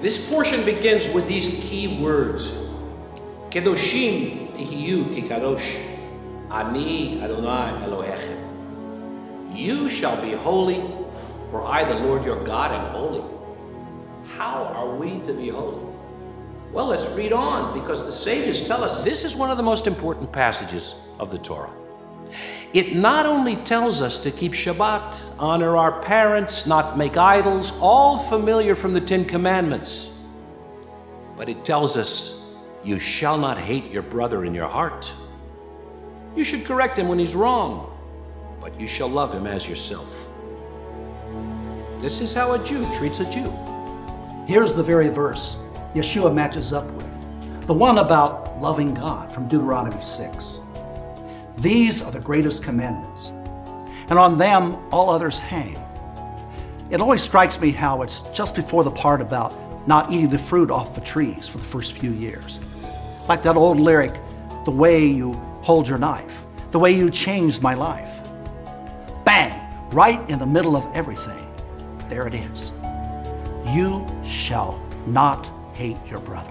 This portion begins with these key words. Kedoshim tihiyu kikadosh. Ani Adonai Elohechem. You shall be holy, for I, the Lord your God, am holy. How are we to be holy? Well, let's read on, because the sages tell us this is one of the most important passages of the Torah. It not only tells us to keep Shabbat, honor our parents, not make idols, all familiar from the Ten Commandments, but it tells us, you shall not hate your brother in your heart. You should correct him when he's wrong, but you shall love him as yourself. This is how a Jew treats a Jew. Here's the very verse Yeshua matches up with, the one about loving God from Deuteronomy 6. These are the greatest commandments, and on them all others hang. It always strikes me how it's just before the part about not eating the fruit off the trees for the first few years. Like that old lyric, the way you hold your knife, the way you changed my life. Bang! Right in the middle of everything. There it is. You shall not hate your brother.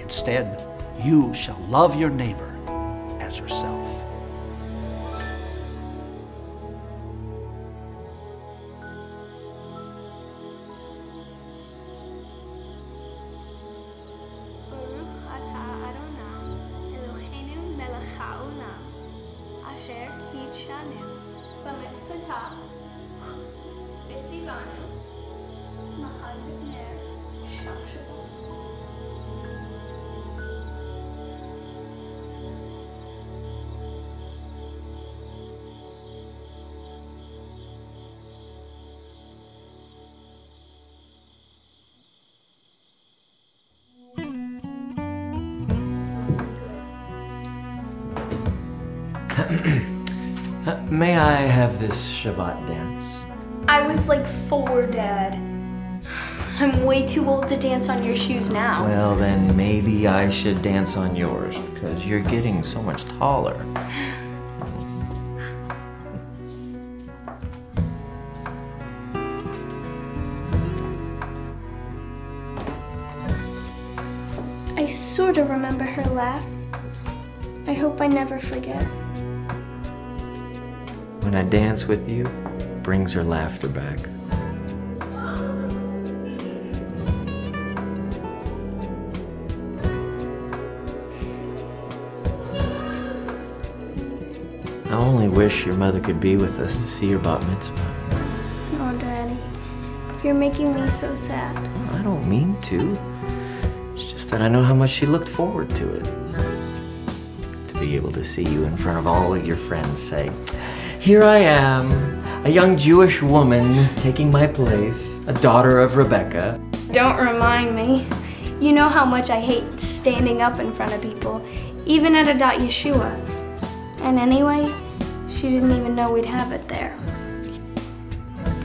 Instead, you shall love your neighbor as yourself. May I have this Shabbat dance? I was like 4, Dad. I'm way too old to dance on your shoes now. Well, then maybe I should dance on yours, because you're getting so much taller. I sort of remember her laugh. I hope I never forget. When I dance with you, it brings her laughter back. I only wish your mother could be with us to see your bat mitzvah. Oh, Daddy, you're making me so sad. I don't mean to. It's just that I know how much she looked forward to it. To be able to see you in front of all of your friends say, here I am, a young Jewish woman taking my place, a daughter of Rebecca. Don't remind me. You know how much I hate standing up in front of people, even at Adat Yeshua. And anyway, she didn't even know we'd have it there.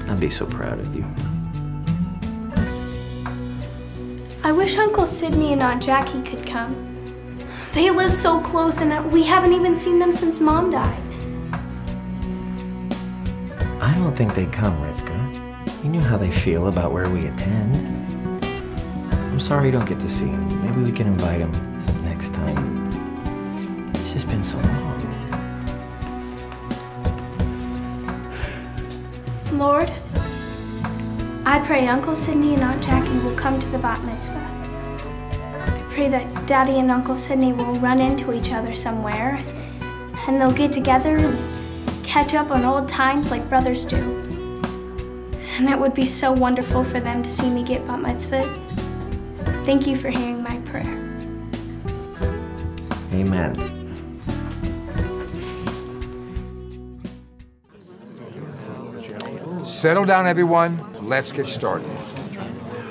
I'd be so proud of you. I wish Uncle Sydney and Aunt Jackie could come. They live so close and we haven't even seen them since Mom died. I don't think they'd come, Rivka. You knew how they feel about where we attend. I'm sorry you don't get to see him. Maybe we can invite him next time. It's just been so long. Lord, I pray Uncle Sydney and Aunt Jackie will come to the bat mitzvah. I pray that Daddy and Uncle Sydney will run into each other somewhere, and they'll get together catch up on old times like brothers do. And it would be so wonderful for them to see me get bat mitzvah. Thank you for hearing my prayer. Amen. Settle down, everyone. Let's get started.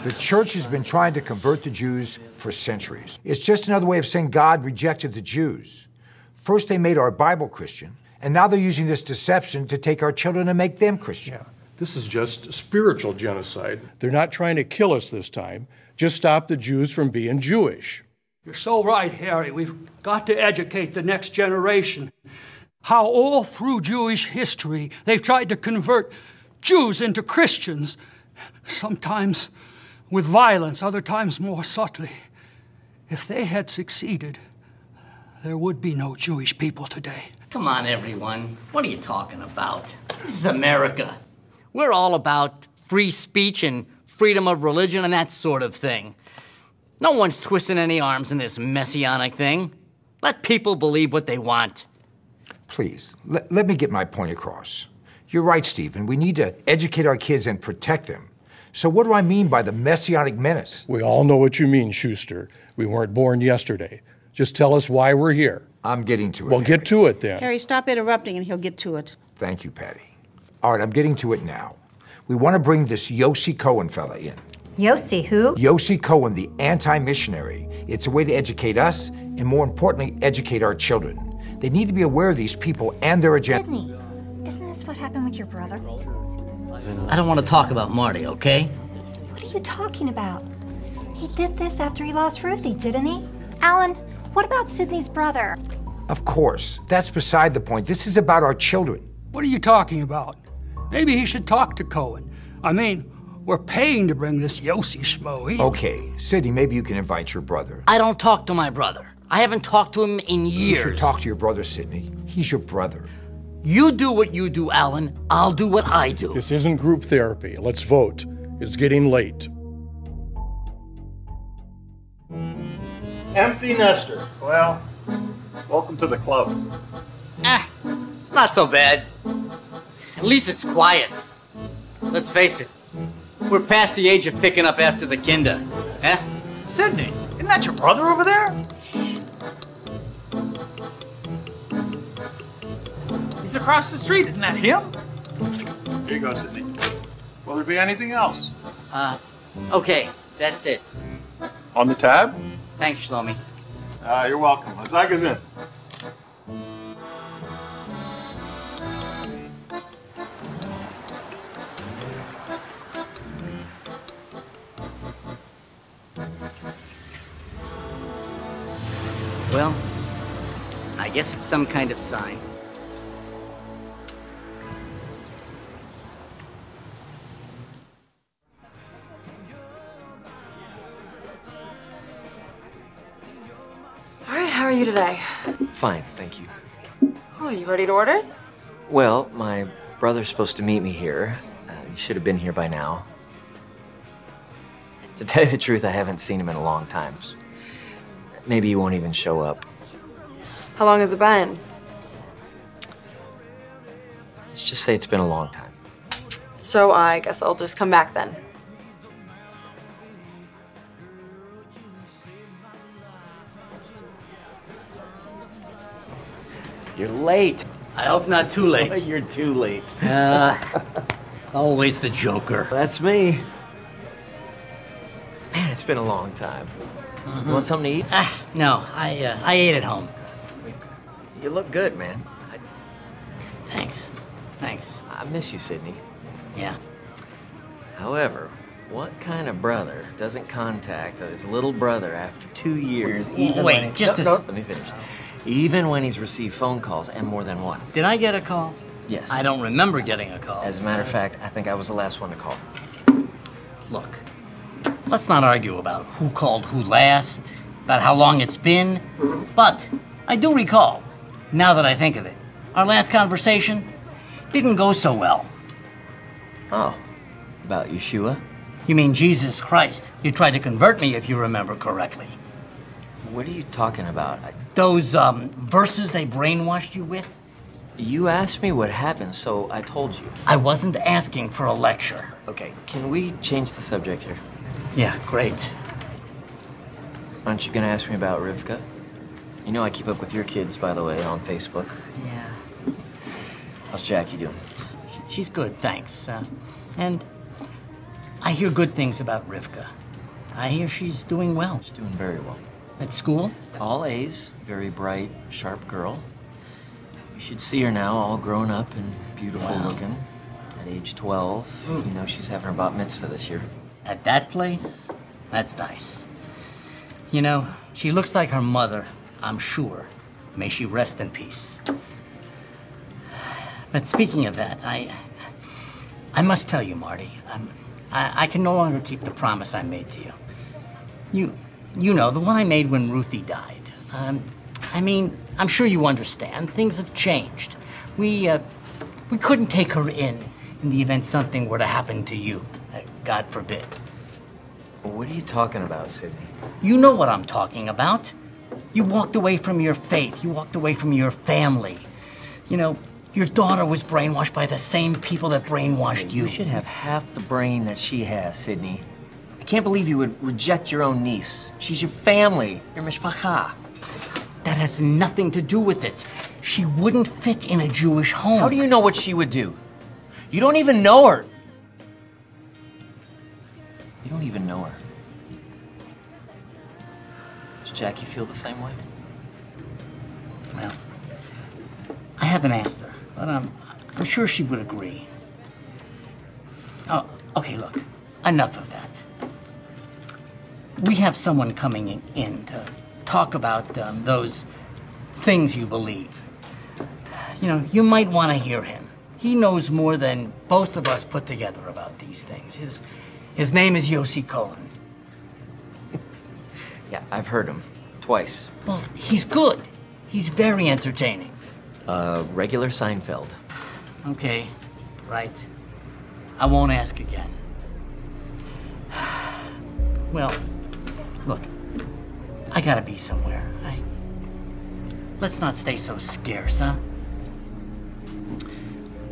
The church has been trying to convert the Jews for centuries. It's just another way of saying God rejected the Jews. First, they made our Bible Christian, and now they're using this deception to take our children and make them Christian. Yeah. This is just spiritual genocide. They're not trying to kill us this time. Just stop the Jews from being Jewish. You're so right, Harry. We've got to educate the next generation. How all through Jewish history, they've tried to convert Jews into Christians. Sometimes with violence, other times more subtly. If they had succeeded, there would be no Jewish people today. Come on, everyone. What are you talking about? This is America. We're all about free speech and freedom of religion and that sort of thing. No one's twisting any arms in this messianic thing. Let people believe what they want. Please, let me get my point across. You're right, Stephen. We need to educate our kids and protect them. So what do I mean by the messianic menace? We all know what you mean, Schuster. We weren't born yesterday. Just tell us why we're here. I'm getting to it. Well, get to it then. Harry, stop interrupting and he'll get to it. Thank you, Patty. All right, I'm getting to it now. We want to bring this Yossi Cohen fella in. Yossi who? Yossi Cohen, the anti-missionary. It's a way to educate us and, more importantly, educate our children. They need to be aware of these people and their agenda. Sydney, isn't this what happened with your brother? I don't want to talk about Marty, okay? What are you talking about? He did this after he lost Ruthie, didn't he? Alan, what about Sydney's brother? Of course. That's beside the point. This is about our children. What are you talking about? Maybe he should talk to Cohen. I mean, we're paying to bring this Yossi schmo in. Okay, Sydney, maybe you can invite your brother. I don't talk to my brother. I haven't talked to him in years. You should talk to your brother, Sydney. He's your brother. You do what you do, Alan. I'll do what I do. This isn't group therapy. Let's vote. It's getting late. Empty nester. Well, welcome to the club. Ah, it's not so bad. At least it's quiet. Let's face it, we're past the age of picking up after the kinder. Eh? Sydney, isn't that your brother over there? He's across the street. Isn't that him? Here you go, Sydney. Will there be anything else? Okay, that's it. On the tab? Thanks, Shlomi. You're welcome. Lasaga's in. Well, I guess it's some kind of sign. How are you today? Fine, thank you. Oh, you ready to order? Well, my brother's supposed to meet me here. He should have been here by now. To tell you the truth, I haven't seen him in a long time. So maybe he won't even show up. How long has it been? Let's just say it's been a long time. So I guess I'll just come back then. You're late. I hope not too late. You're too late. Always the joker. That's me. Man, it's been a long time. Mm-hmm. You want something to eat? No, I ate at home. You look good, man. Thanks. I miss you, Sydney. Yeah. However, what kind of brother doesn't contact his little brother after 2 years? Let me finish. Even when he's received phone calls, and more than one. Did I get a call? Yes. I don't remember getting a call. As a matter of fact, I think I was the last one to call. Look, let's not argue about who called who last, about how long it's been, but I do recall, now that I think of it, our last conversation didn't go so well. Oh, about Yeshua? You mean Jesus Christ. You tried to convert me, if you remember correctly. What are you talking about? Those verses they brainwashed you with? You asked me what happened, so I told you. I wasn't asking for a lecture. Okay, can we change the subject here? Yeah, great. Aren't you gonna ask me about Rivka? You know I keep up with your kids, by the way, on Facebook. Yeah. How's Jackie doing? She's good, thanks. And I hear good things about Rivka. I hear she's doing well. She's doing very well. At school? All A's, very bright, sharp girl. You should see her now, all grown up and beautiful looking. At age 12, you know she's having her bat mitzvah this year. At that place? That's nice. You know, she looks like her mother, I'm sure. May she rest in peace. But speaking of that, I must tell you, Marty, I can no longer keep the promise I made to you. You know, the one I made when Ruthie died. I mean, I'm sure you understand. Things have changed. We couldn't take her in the event something were to happen to you. God forbid. What are you talking about, Sydney? You know what I'm talking about. You walked away from your faith. You walked away from your family. You know, your daughter was brainwashed by the same people that brainwashed you. You should have half the brain that she has, Sydney. I can't believe you would reject your own niece. She's your family, your mishpacha. That has nothing to do with it. She wouldn't fit in a Jewish home. How do you know what she would do? You don't even know her. You don't even know her. Does Jackie feel the same way? Well, I haven't asked her, but I'm sure she would agree. Oh, okay, look, enough of that. We have someone coming in to talk about those things you believe. You know, you might want to hear him. He knows more than both of us put together about these things. His name is Yossi Cohen. Yeah, I've heard him. Twice. Well, he's good. He's very entertaining. Regular Seinfeld. Okay, right. I won't ask again. Well, look, I gotta be somewhere. Let's not stay so scarce, huh?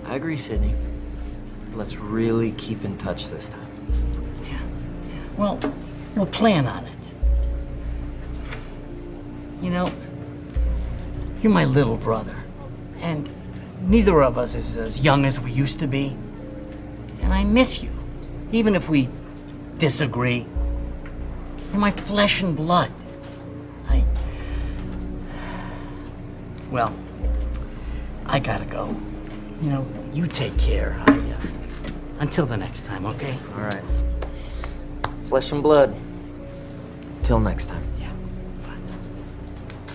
I agree, Sydney. Let's really keep in touch this time. Well, we'll plan on it. You know, you're my little brother, and neither of us is as young as we used to be. And I miss you, even if we disagree. You're my flesh and blood. Well, I gotta go. You know, you take care. Until the next time, okay? All right. Flesh and blood. Till next time. Yeah. Bye.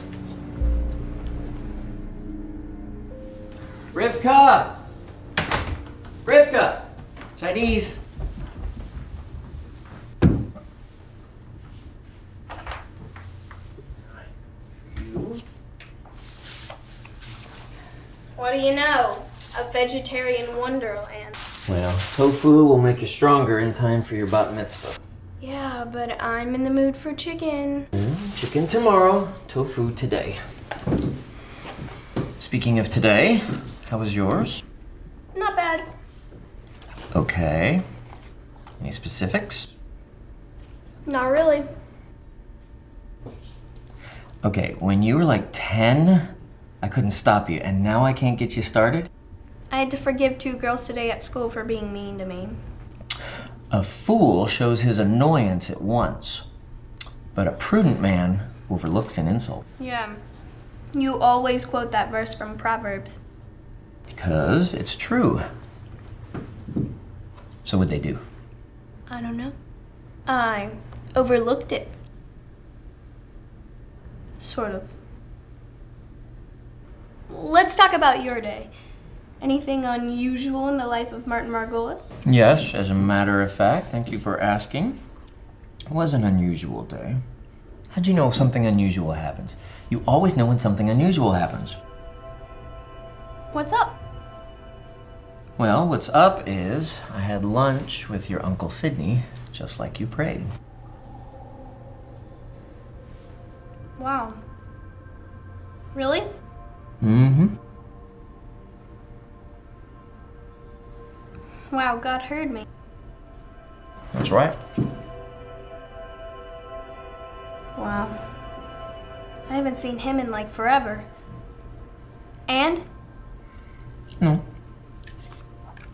Rivka! Rivka! Chinese! What do you know? A vegetarian wonderland. Well, tofu will make you stronger in time for your bat mitzvah. Yeah, but I'm in the mood for chicken. Chicken tomorrow, tofu today. Speaking of today, how was yours? Not bad. Okay. Any specifics? Not really. Okay, when you were like 10, I couldn't stop you, and now I can't get you started? I had to forgive 2 girls today at school for being mean to me. A fool shows his annoyance at once, but a prudent man overlooks an insult. Yeah. You always quote that verse from Proverbs. Because it's true. So what'd they do? I don't know. I overlooked it. Sort of. Let's talk about your day. Anything unusual in the life of Martin Margolis? Yes, as a matter of fact. Thank you for asking. It was an unusual day. How'd you know if something unusual happens? You always know when something unusual happens. What's up? Well, what's up is I had lunch with your Uncle Sydney, just like you prayed. Wow. Really? Mm-hmm. Wow, God heard me. That's right. Wow. I haven't seen him in like forever. And? No.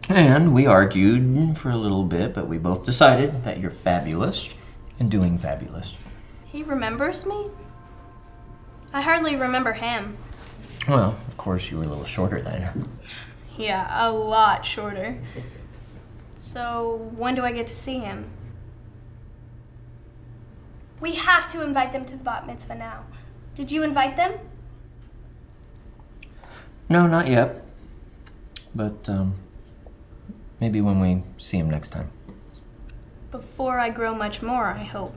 And we argued for a little bit, but we both decided that you're fabulous and doing fabulous. He remembers me? I hardly remember him. Well, of course you were a little shorter then. Yeah, a lot shorter. So, when do I get to see him? We have to invite them to the bat mitzvah now. Did you invite them? No, not yet. But, maybe when we see him next time. Before I grow much more, I hope.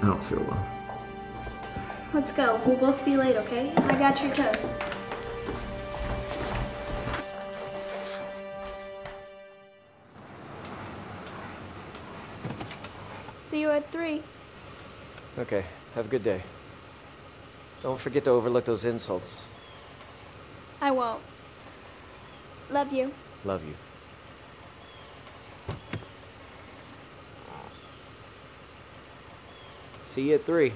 I don't feel well. Let's go. We'll both be late, okay? I got your toes. See you at 3. Okay. Have a good day. Don't forget to overlook those insults. I won't. Love you. Love you. See you at 3.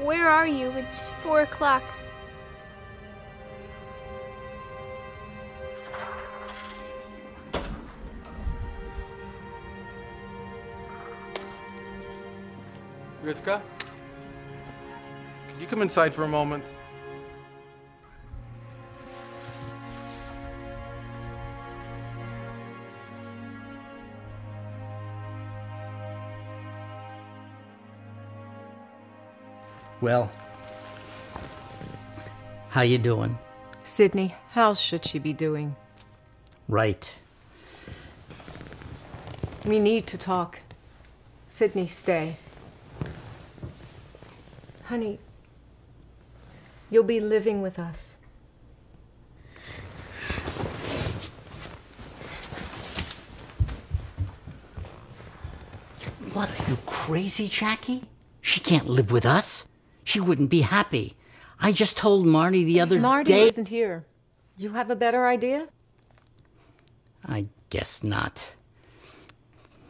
Where are you? It's 4 o'clock. Rivka, could you come inside for a moment? Well, how you doing? Sydney, how should she be doing? Right. We need to talk. Sydney, stay. Honey, you'll be living with us. What, are you crazy, Jackie? She can't live with us. She wouldn't be happy. I just told Marty the other day. Marty isn't here. You have a better idea? I guess not.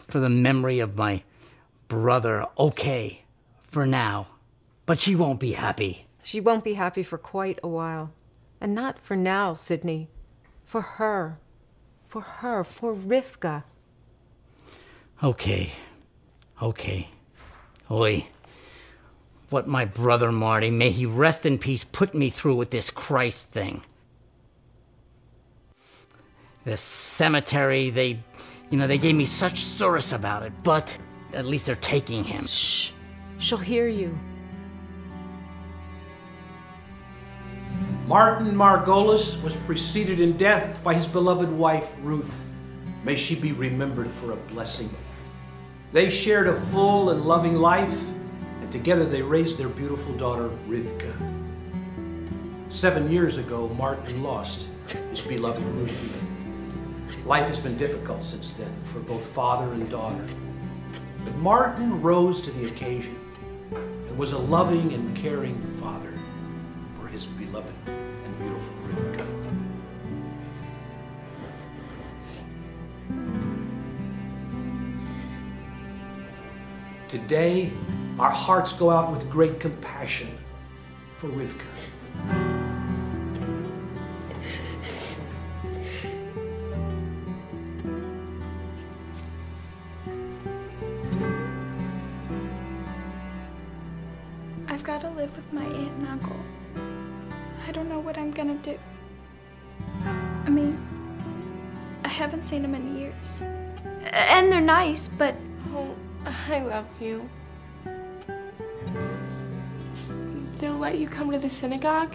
For the memory of my brother, okay, for now. But she won't be happy. She won't be happy for quite a while. And not for now, Sydney. For her. For her. For Rivka. Okay. Okay. Oi. What my brother Marty, may he rest in peace, put me through with this Christ thing. This cemetery, they gave me such service about it, but at least they're taking him. Shh, she'll hear you. Martin Margolis was preceded in death by his beloved wife, Ruth. May she be remembered for a blessing. They shared a full and loving life. Together they raised their beautiful daughter, Rivka. 7 years ago, Martin lost his beloved Ruthie. Life has been difficult since then for both father and daughter. But Martin rose to the occasion and was a loving and caring father for his beloved and beautiful Rivka. Today, our hearts go out with great compassion for Rivka. I've got to live with my aunt and uncle. I don't know what I'm gonna do. I mean, I haven't seen them in years. And they're nice, but... Oh, I love you. They'll let you come to the synagogue?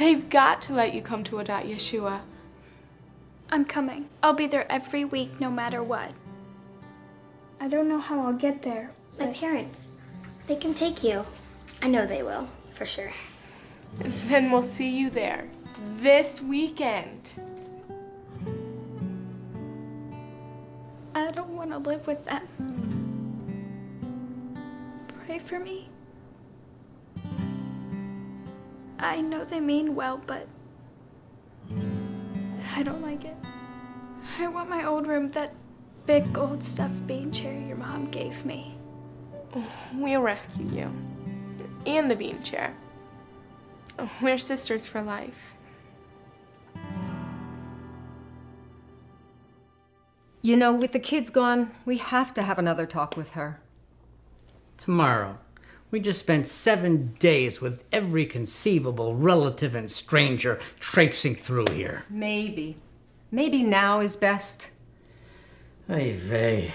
They've got to let you come to Adat Yeshua. I'm coming. I'll be there every week, no matter what. I don't know how I'll get there. My parents, they can take you. I know they will, for sure. And then we'll see you there, this weekend. I don't want to live with them. Pray for me. I know they mean well, but I don't like it. I want my old room, that big gold stuffed bean chair your mom gave me. We'll rescue you. And the bean chair. We're sisters for life. You know, with the kids gone, we have to have another talk with her. Tomorrow. We just spent 7 days with every conceivable relative and stranger traipsing through here. Maybe. Maybe now is best. Ay vey.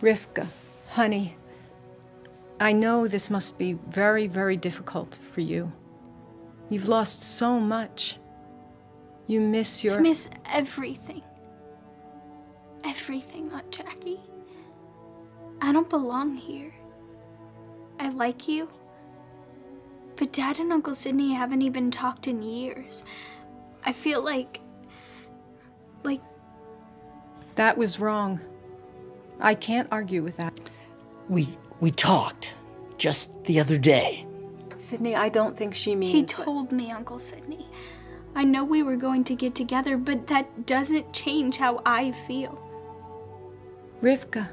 Rivka, honey, I know this must be very, very difficult for you. You've lost so much. You miss your... I miss everything. Everything, Aunt Jackie. I don't belong here. I like you, but Dad and Uncle Sydney haven't even talked in years. I feel like... That was wrong. I can't argue with that. We talked just the other day. Sydney, I don't think she means... He told me, Uncle Sydney. I know we were going to get together, but that doesn't change how I feel. Rivka,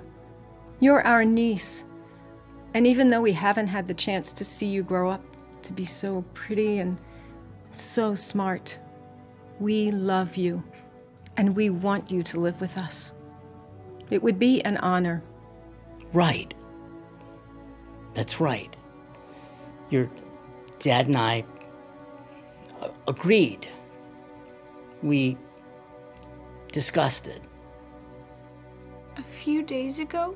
you're our niece. And even though we haven't had the chance to see you grow up to be so pretty and so smart, we love you, and we want you to live with us. It would be an honor. Right. That's right. Your dad and I agreed. We discussed it. A few days ago?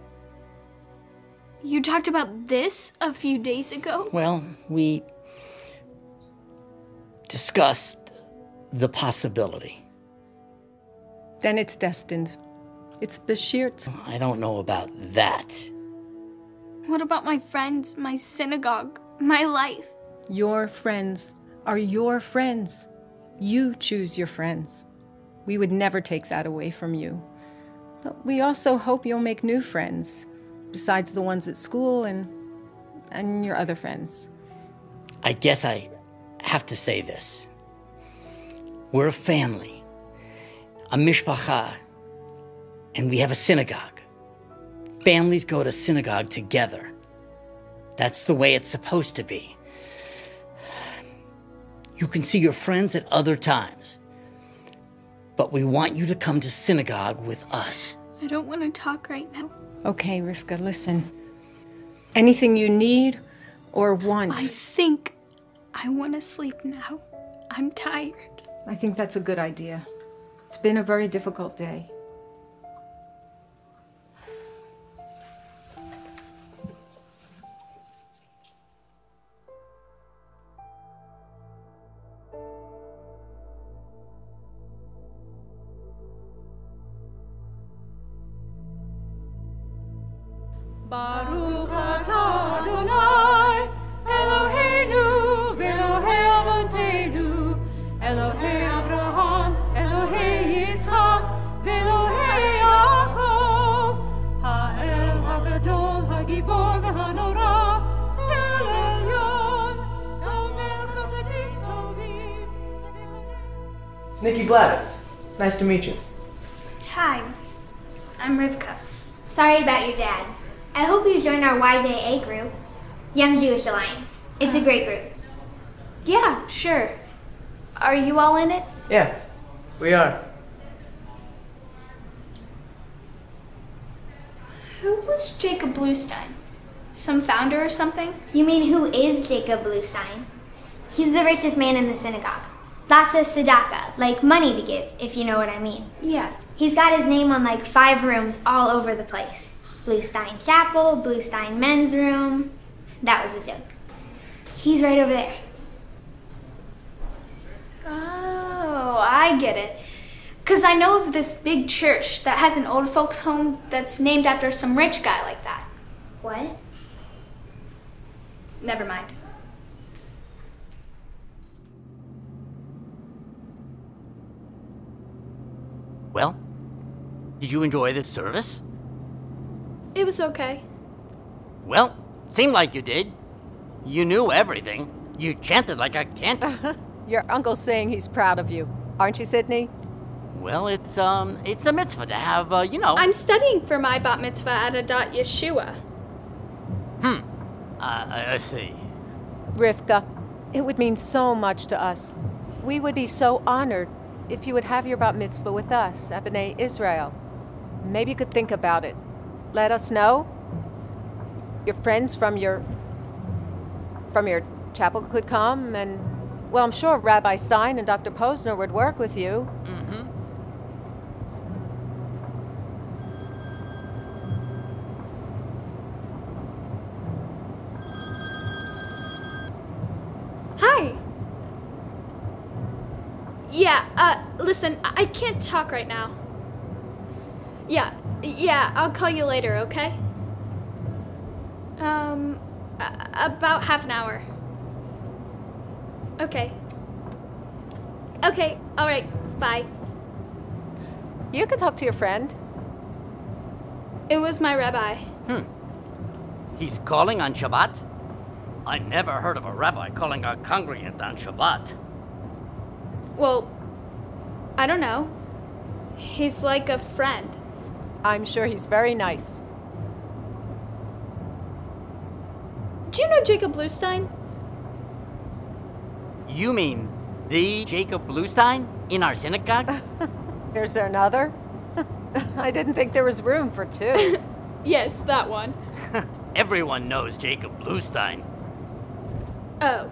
You talked about this a few days ago? Well, we discussed the possibility. Then it's destined. It's beshirt. I don't know about that. What about my friends, my synagogue, my life? Your friends are your friends. You choose your friends. We would never take that away from you. But we also hope you'll make new friends, besides the ones at school and your other friends. I guess I have to say this. We're a family, a mishpacha. And we have a synagogue. Families go to synagogue together. That's the way it's supposed to be. You can see your friends at other times, but we want you to come to synagogue with us. I don't want to talk right now. Okay, Rivka, listen. Anything you need or want. I think I want to sleep now. I'm tired. I think that's a good idea. It's been a very difficult day. Baruch atah Adonai, Eloheinu, Elohei Avotenu, Elohei Abraham, Elohei Yitzchak, Elohei Yaakov, Ha'el Ha'gadol, Ha'gibor, Ha'nora, El Elyon, Omel Chazadim Tovim. Nikki Blavitz, nice to meet you. Hi, I'm Rivka. Sorry about your dad. I hope you join our YJA group, Young Jewish Alliance. It's a great group. Yeah, sure. Are you all in it? Yeah, we are. Who was Jacob Bluestein? Some founder or something? You mean who is Jacob Bluestein? He's the richest man in the synagogue. Lots of tzedakah, like money to give, if you know what I mean. Yeah. He's got his name on like 5 rooms all over the place. Bluestein Chapel, Bluestein Men's Room. That was a joke. He's right over there. Oh, I get it. Because I know of this big church that has an old folks home that's named after some rich guy like that. What? Never mind. Well, did you enjoy this service? It was okay. Well, seemed like you did. You knew everything. You chanted like a cantor. Your uncle's saying he's proud of you. Aren't you, Sydney? Well, it's a mitzvah to have, you know... I'm studying for my bat mitzvah at Adat Yeshua. I see. Rivka, it would mean so much to us. We would be so honored if you would have your bat mitzvah with us at B'nai Israel. Maybe you could think about it. Let us know. Your friends from your chapel could come, and, well, I'm sure Rabbi Stein and Dr. Posner would work with you. Hi. Yeah, listen, I can't talk right now. Yeah, I'll call you later, okay? About half an hour. Okay, all right, bye. You could talk to your friend. It was my rabbi. He's calling on Shabbat? I never heard of a rabbi calling a congregant on Shabbat. Well, I don't know. He's like a friend. I'm sure he's very nice. Do you know Jacob Bluestein? You mean the Jacob Bluestein in our synagogue? There's another? I didn't think there was room for two. Yes, that one. Everyone knows Jacob Bluestein. Oh.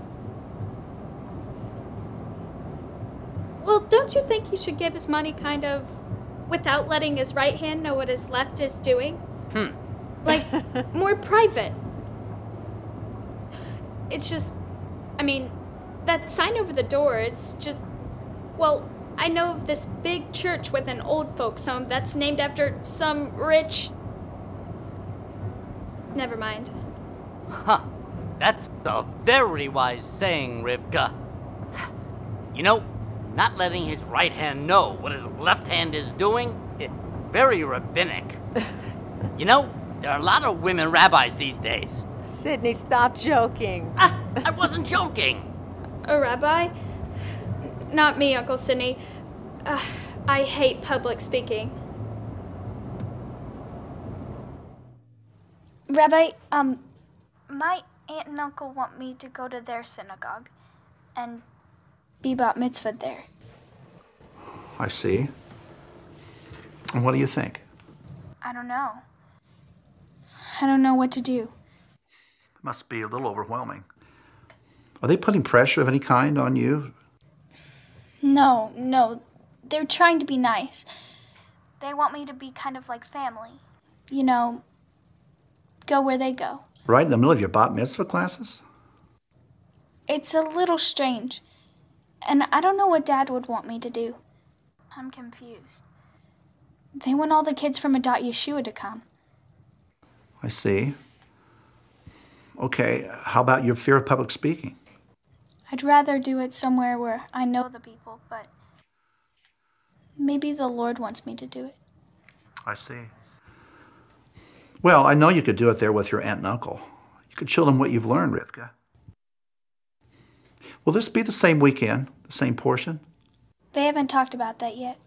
Well, don't you think he should give his money kind of without letting his right hand know what his left is doing? Like, more private. It's just, I mean, that sign over the door, it's just, well, I know of this big church with an old folks home that's named after some rich... Never mind. That's a very wise saying, Rivka. You know, not letting his right hand know what his left hand is doing, it's very rabbinic. You know, there are a lot of women rabbis these days. Sydney, stop joking. I wasn't joking. A rabbi? Not me, Uncle Sydney. I hate public speaking. Rabbi, my aunt and uncle want me to go to their synagogue and be bat mitzvah there. I see. And what do you think? I don't know. I don't know what to do. Must be a little overwhelming. Are they putting pressure of any kind on you? No. They're trying to be nice. They want me to be kind of like family. You know, go where they go. Right in the middle of your bat mitzvah classes? It's a little strange. And I don't know what Dad would want me to do. I'm confused. They want all the kids from Adat Yeshua to come. I see. Okay, how about your fear of public speaking? I'd rather do it somewhere where I know the people, but maybe the Lord wants me to do it. I see. Well, I know you could do it there with your aunt and uncle. You could show them what you've learned, Rivka. Will this be the same weekend, the same portion? They haven't talked about that yet.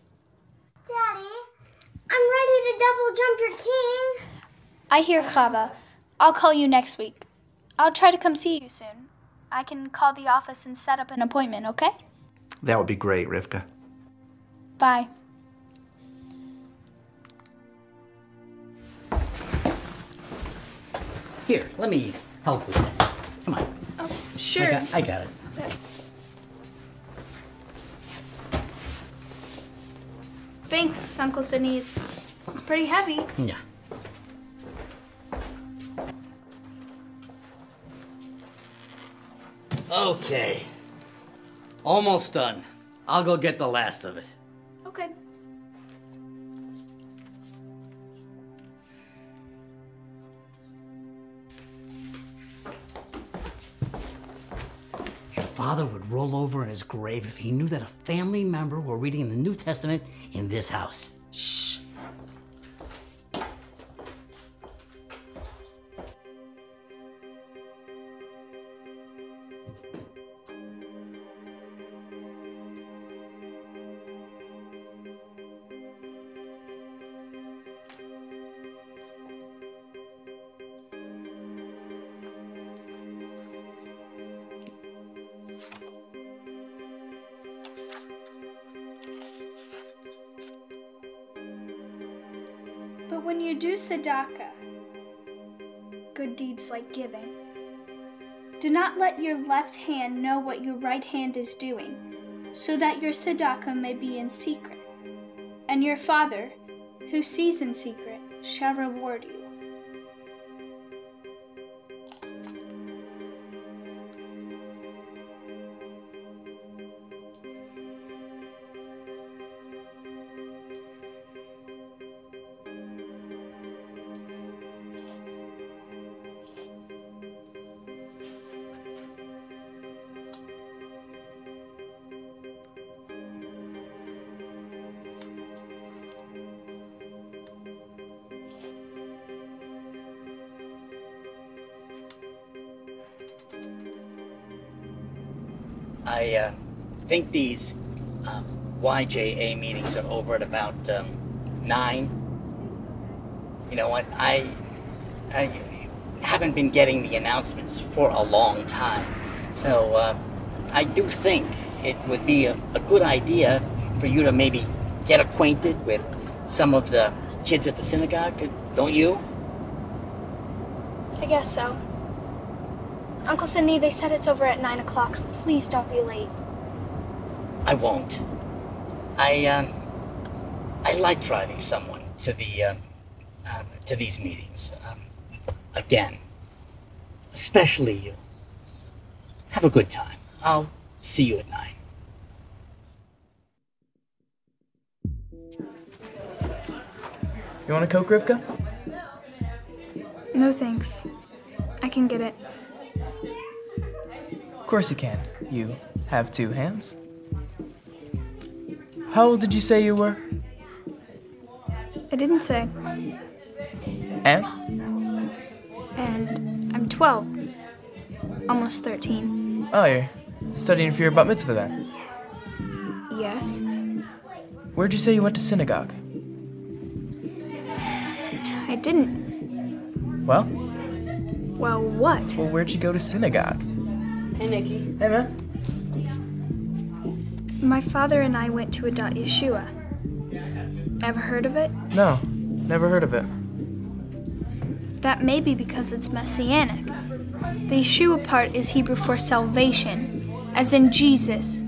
Daddy? I'm ready to double jump your king. I hear Chava. I'll call you next week. I'll try to come see you soon. I can call the office and set up an appointment, okay? That would be great, Rivka. Bye. Here, let me help with that. Come on. Oh, sure. I got it. Thanks, Uncle Sydney. It's pretty heavy. Yeah. Okay. Almost done. I'll go get the last of it. Okay. Your father would roll over in his grave if he knew that a family member were reading the New Testament in this house. Shh. When you do tzedakah, good deeds like giving, do not let your left hand know what your right hand is doing, so that your tzedakah may be in secret, and your Father, who sees in secret, shall reward you. I think these YJA meetings are over at about 9. You know what? I haven't been getting the announcements for a long time, so I do think it would be a good idea for you to maybe get acquainted with some of the kids at the synagogue, don't you? I guess so. Uncle Sydney, they said it's over at 9 o'clock. Please don't be late. I won't. I like driving someone to these meetings again, especially you. Have a good time. I'll see you at 9. You want a Coke, Rivka? No, thanks. I can get it. Of course you can. You have 2 hands. How old did you say you were? I didn't say. And? And I'm 12. Almost 13. Oh, you're studying for your bat mitzvah then? Yes. Where'd you say you went to synagogue? I didn't. Well? Well, what? Well, where'd you go to synagogue? Hey, Nikki. Hey, man. My father and I went to Adat Yeshua. Ever heard of it? No, never heard of it. That may be because it's Messianic. The Yeshua part is Hebrew for salvation, as in Jesus.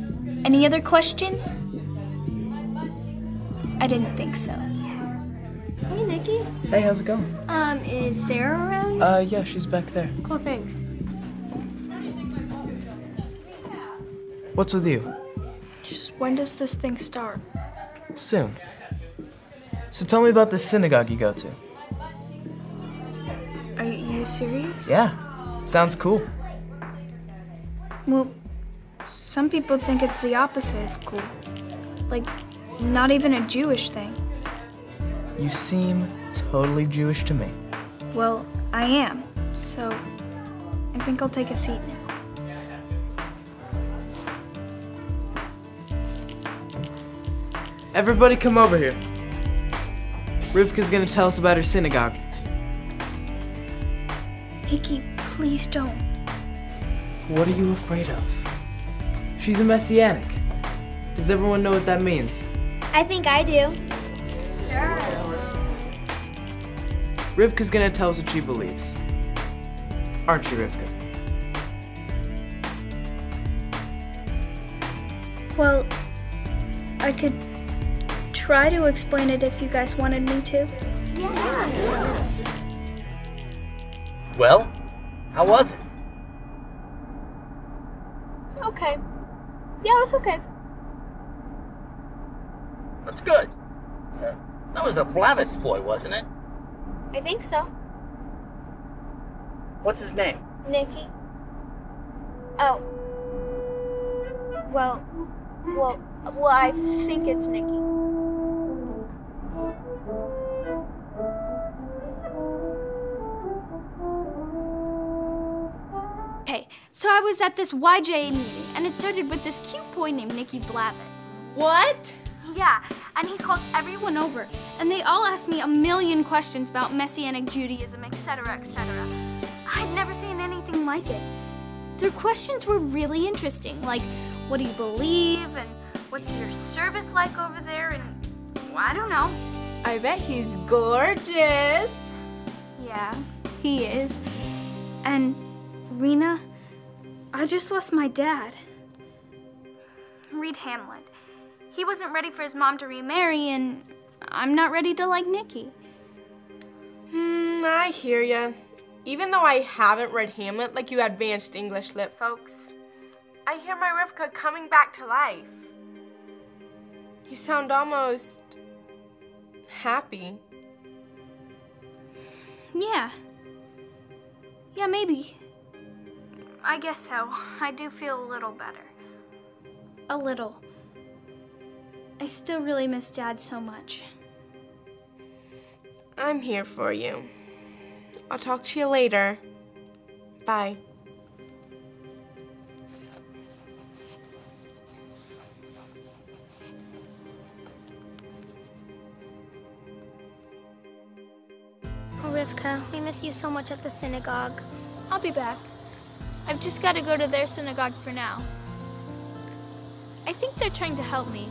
Any other questions? I didn't think so. Hey, Nikki. Hey, how's it going? Is Sarah around? Yeah, she's back there. Cool, thanks. What's with you? Just when does this thing start? Soon. So tell me about the synagogue you go to. Are you serious? Yeah. It sounds cool. Well, some people think it's the opposite of cool. Like, not even a Jewish thing. You seem totally Jewish to me. Well, I am. So, I think I'll take a seat now. Everybody come over here. Rivka's gonna tell us about her synagogue. Nikki, please don't. What are you afraid of? She's a Messianic. Does everyone know what that means? I think I do. Sure. Rivka's gonna tell us what she believes. Aren't you, Rivka? Well, I could try to explain it if you guys wanted me to. Yeah. Well, how was it? Okay. Yeah, it was okay. That's good. That was the Blavitz boy, wasn't it? I think so. What's his name? Nikki. Oh. Well, I think it's Nikki. Okay, so I was at this YJA meeting, and it started with this cute boy named Nikki Blavitz. What? Yeah, and he calls everyone over, and they all ask me a million questions about Messianic Judaism, etc., etc. I'd never seen anything like it. Their questions were really interesting, like, what do you believe, and what's your service like over there, and well, I don't know. I bet he's gorgeous. Yeah, he is. And Rena, I just lost my dad. Reed Hamlin. He wasn't ready for his mom to remarry, and I'm not ready to like Nikki. I hear ya. Even though I haven't read Hamlet like you advanced English lit folks, I hear my Rivka coming back to life. You sound almost happy. Yeah. Yeah, maybe. I guess so. I do feel a little better. A little. I still really miss Dad so much. I'm here for you. I'll talk to you later. Bye. Oh, Rivka, we miss you so much at the synagogue. I'll be back. I've just got to go to their synagogue for now. I think they're trying to help me.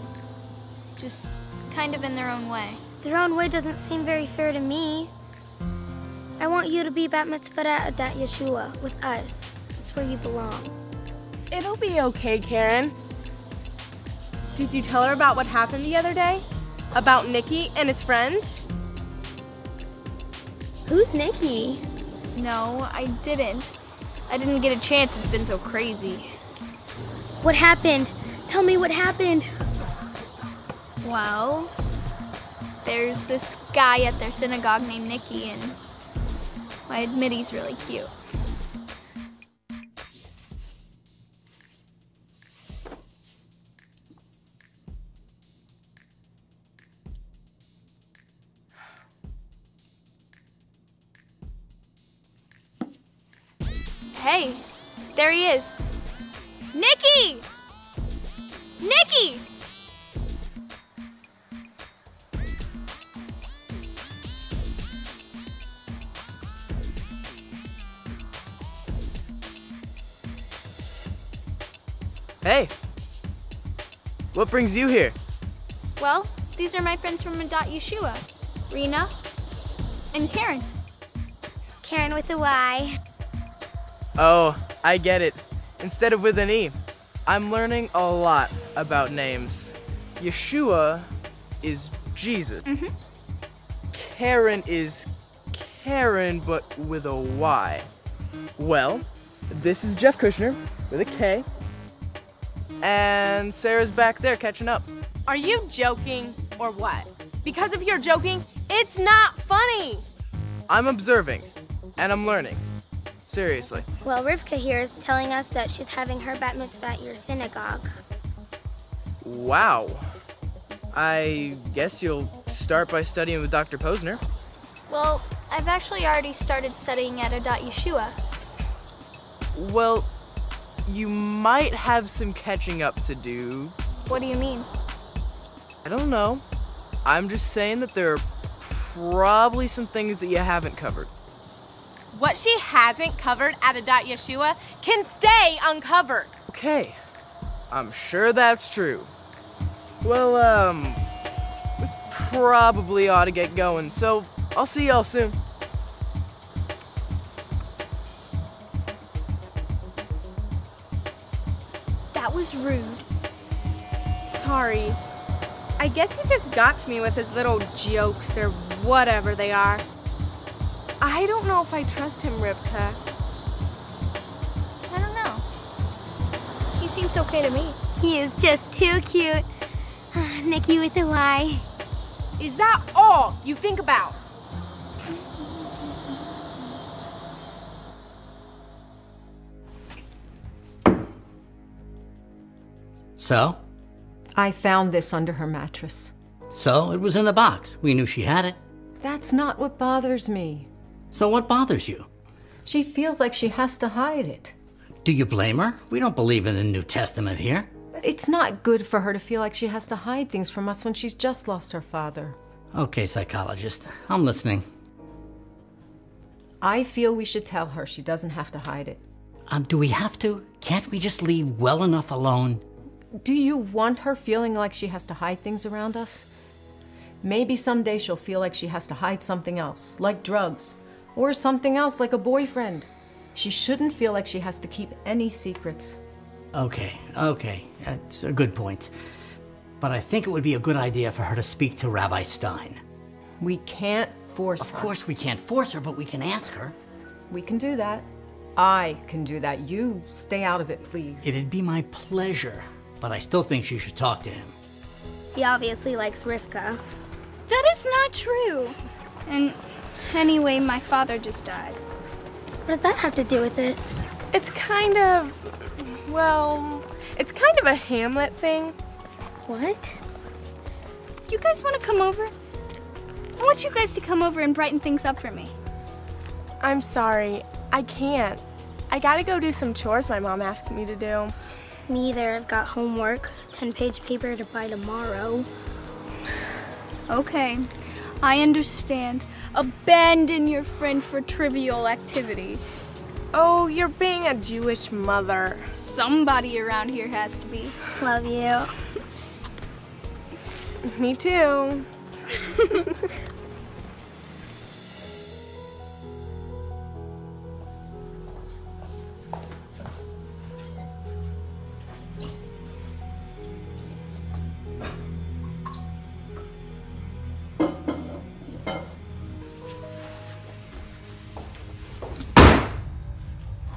Just kind of in their own way. Their own way doesn't seem very fair to me. I want you to be bat mitzvah at Adat Yeshua with us. That's where you belong. It'll be okay, Karen. Did you tell her about what happened the other day? About Nikki and his friends? Who's Nikki? No, I didn't. I didn't get a chance. It's been so crazy. What happened? Tell me what happened. Well, there's this guy at their synagogue named Nikki, and I admit he's really cute. Hey, there he is. Nikki! Nikki! Hey, what brings you here? Well, these are my friends from Adat Yeshua, Rena and Karen. Karen with a Y. Oh, I get it. Instead of with an E. I'm learning a lot about names. Yeshua is Jesus. Mm-hmm. Karen is Karen, but with a Y. Well, this is Jeff Kushner with a K. And Sarah's back there catching up. Are you joking or what? Because if you're joking, it's not funny. I'm observing and I'm learning. Seriously. Well, Rivka here is telling us that she's having her bat mitzvah at your synagogue. Wow. I guess you'll start by studying with Dr. Posner. Well, I've actually already started studying at Adat Yeshua. Well, you might have some catching up to do. What do you mean? I don't know. I'm just saying that there are probably some things that you haven't covered. What she hasn't covered at Adat Yeshua can stay uncovered. Okay, I'm sure that's true. Well, we probably ought to get going, so I'll see y'all soon. That was rude. Sorry. I guess he just got to me with his little jokes or whatever they are. I don't know if I trust him, Rebecca. I don't know. He seems okay to me. He is just too cute. Nikki with a Y. Is that all you think about? So? I found this under her mattress. So it was in the box. We knew she had it. That's not what bothers me. So what bothers you? She feels like she has to hide it. Do you blame her? We don't believe in the New Testament here. It's not good for her to feel like she has to hide things from us when she's just lost her father. Okay, psychologist. I'm listening. I feel we should tell her she doesn't have to hide it. Do we have to? Can't we just leave well enough alone? Do you want her feeling like she has to hide things around us? Maybe someday she'll feel like she has to hide something else, like drugs. Or something else, like a boyfriend. She shouldn't feel like she has to keep any secrets. Okay, that's a good point. But I think it would be a good idea for her to speak to Rabbi Stein. We can't force her. Of course we can't force her, but we can ask her. We can do that. I can do that. You stay out of it, please. It'd be my pleasure, but I still think she should talk to him. He obviously likes Rivka. That is not true. And anyway, my father just died. What does that have to do with it? It's kind of, well, it's kind of a Hamlet thing. What? You guys want to come over? I want you guys to come over and brighten things up for me. I'm sorry, I can't. I gotta go do some chores my mom asked me to do. Me either, I've got homework, 10-page paper to buy tomorrow. Okay, I understand. Abandon your friend for trivial activity. Oh, you're being a Jewish mother. Somebody around here has to be. Love you. Me too.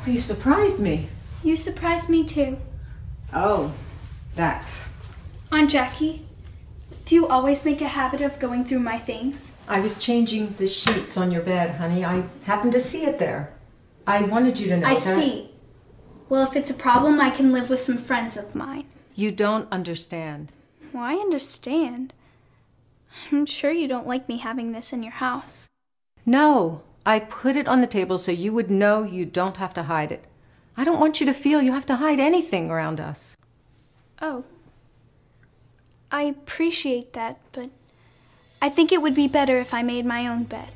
You surprised me. You surprised me too. Oh, that. Aunt Jackie, do you always make a habit of going through my things? I was changing the sheets on your bed, honey. I happened to see it there. I wanted you to know that. I see. Well, if it's a problem, I can live with some friends of mine. You don't understand. Well, I understand. I'm sure you don't like me having this in your house. No. I put it on the table so you would know you don't have to hide it. I don't want you to feel you have to hide anything around us. Oh. I appreciate that, but I think it would be better if I made my own bed.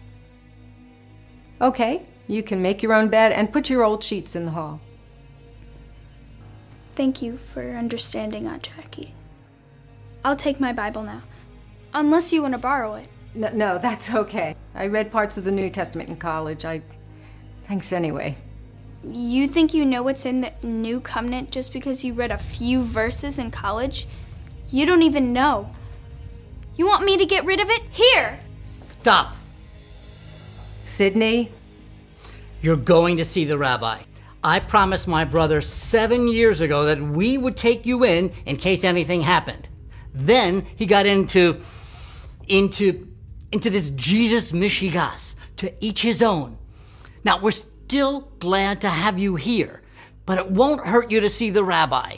Okay, you can make your own bed and put your old sheets in the hall. Thank you for understanding, Aunt Jackie. I'll take my Bible now, unless you want to borrow it. No, that's okay. I read parts of the New Testament in college. Thanks anyway. You think you know what's in the New Covenant just because you read a few verses in college? You don't even know. You want me to get rid of it? Here! Stop! Sydney? You're going to see the rabbi. I promised my brother 7 years ago that we would take you in case anything happened. Then he got into this Jesus Mishigas, to each his own. Now, we're still glad to have you here, but it won't hurt you to see the rabbi.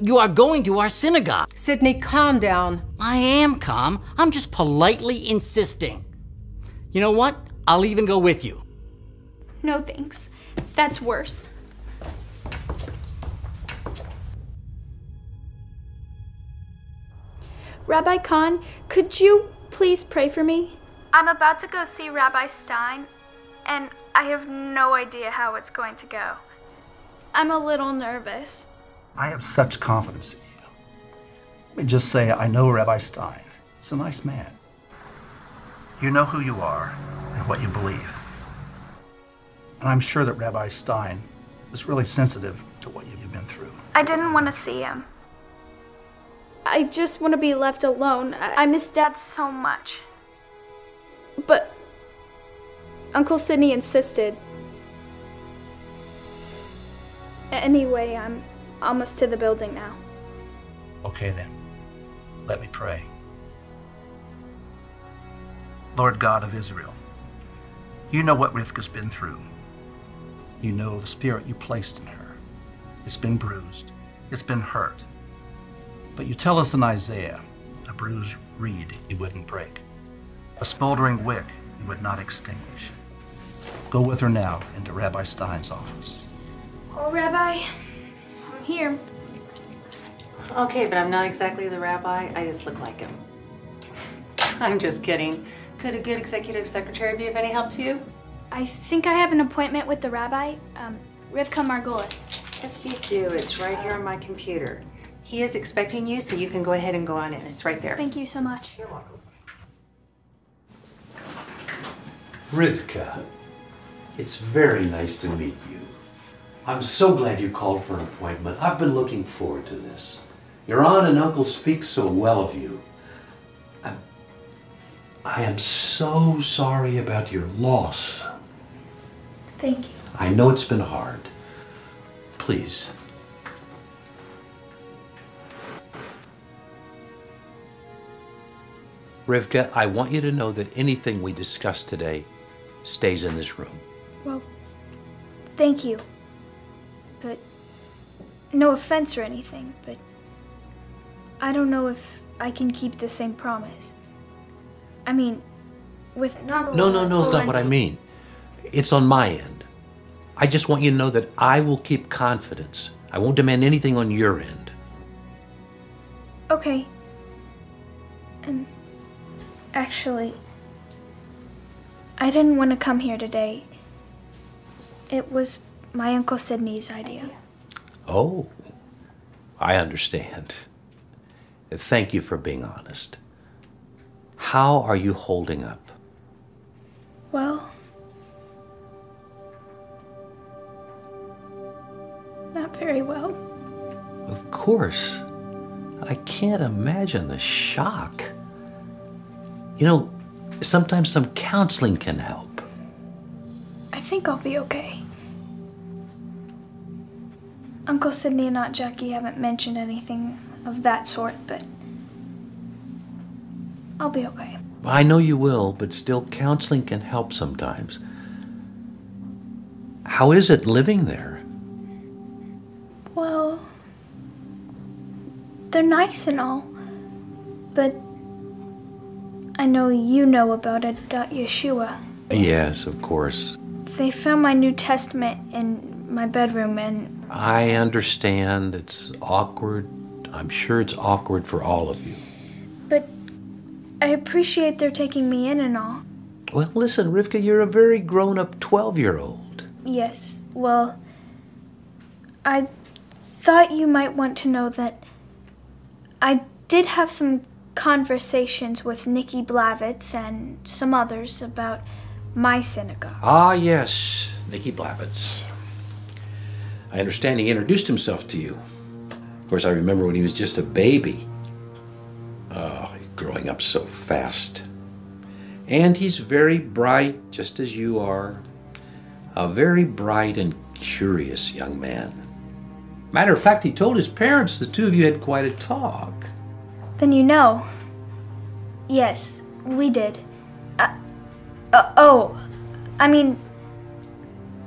You are going to our synagogue. Sydney, calm down. I am calm. I'm just politely insisting. You know what? I'll even go with you. No, thanks. That's worse. Rabbi Khan, could you please pray for me? I'm about to go see Rabbi Stein, and I have no idea how it's going to go. I'm a little nervous. I have such confidence in you. Let me just say, I know Rabbi Stein. He's a nice man. You know who you are and what you believe. And I'm sure that Rabbi Stein is really sensitive to what you've been through. I didn't want to see him. I just want to be left alone. I miss Dad so much. But Uncle Sydney insisted. Anyway, I'm almost to the building now. Okay then, let me pray. Lord God of Israel, you know what Rivka's been through. You know the spirit you placed in her. It's been bruised, it's been hurt. But you tell us in Isaiah, a bruised reed you wouldn't break, a smoldering wick you would not extinguish. Go with her now into Rabbi Stein's office. Oh, Rabbi, I'm here. Okay, but I'm not exactly the rabbi. I just look like him. I'm just kidding. Could a good executive secretary be of any help to you? I think I have an appointment with the rabbi, Rebecca Margolis. Yes, you do. It's right here on my computer. He is expecting you, so you can go ahead and go on in. It's right there. Thank you so much. You're welcome. Rivka, it's very nice to meet you. I'm so glad you called for an appointment. I've been looking forward to this. Your aunt and uncle speak so well of you. I am so sorry about your loss. Thank you. I know it's been hard. Please. Rivka, I want you to know that anything we discuss today stays in this room. Well, thank you. But no offense or anything, but I don't know if I can keep the same promise. I mean, with Margolis. No, it's not what I mean. It's on my end. I just want you to know that I will keep confidence. I won't demand anything on your end. Okay. And actually, I didn't want to come here today. It was my Uncle Sydney's idea. Oh, I understand. Thank you for being honest. How are you holding up? Well, not very well. Of course. I can't imagine the shock. You know, sometimes some counseling can help. I think I'll be okay. Uncle Sydney and Aunt Jackie haven't mentioned anything of that sort, but I'll be okay. I know you will, but still, counseling can help sometimes. How is it living there? Well, they're nice and all, but I know you know about Adat Yeshua. Yes, of course. They found my New Testament in my bedroom and... I understand. It's awkward. I'm sure it's awkward for all of you. But I appreciate their taking me in and all. Well, listen, Rivka, you're a very grown-up 12-year-old. Yes, well, I thought you might want to know that I did have some conversations with Nikki Blavitz and some others about my synagogue. Ah, yes, Nikki Blavitz. I understand he introduced himself to you. Of course, I remember when he was just a baby. Oh, growing up so fast. And he's very bright, just as you are. A very bright and curious young man. Matter of fact, he told his parents the two of you had quite a talk. Then you know. Yes, we did.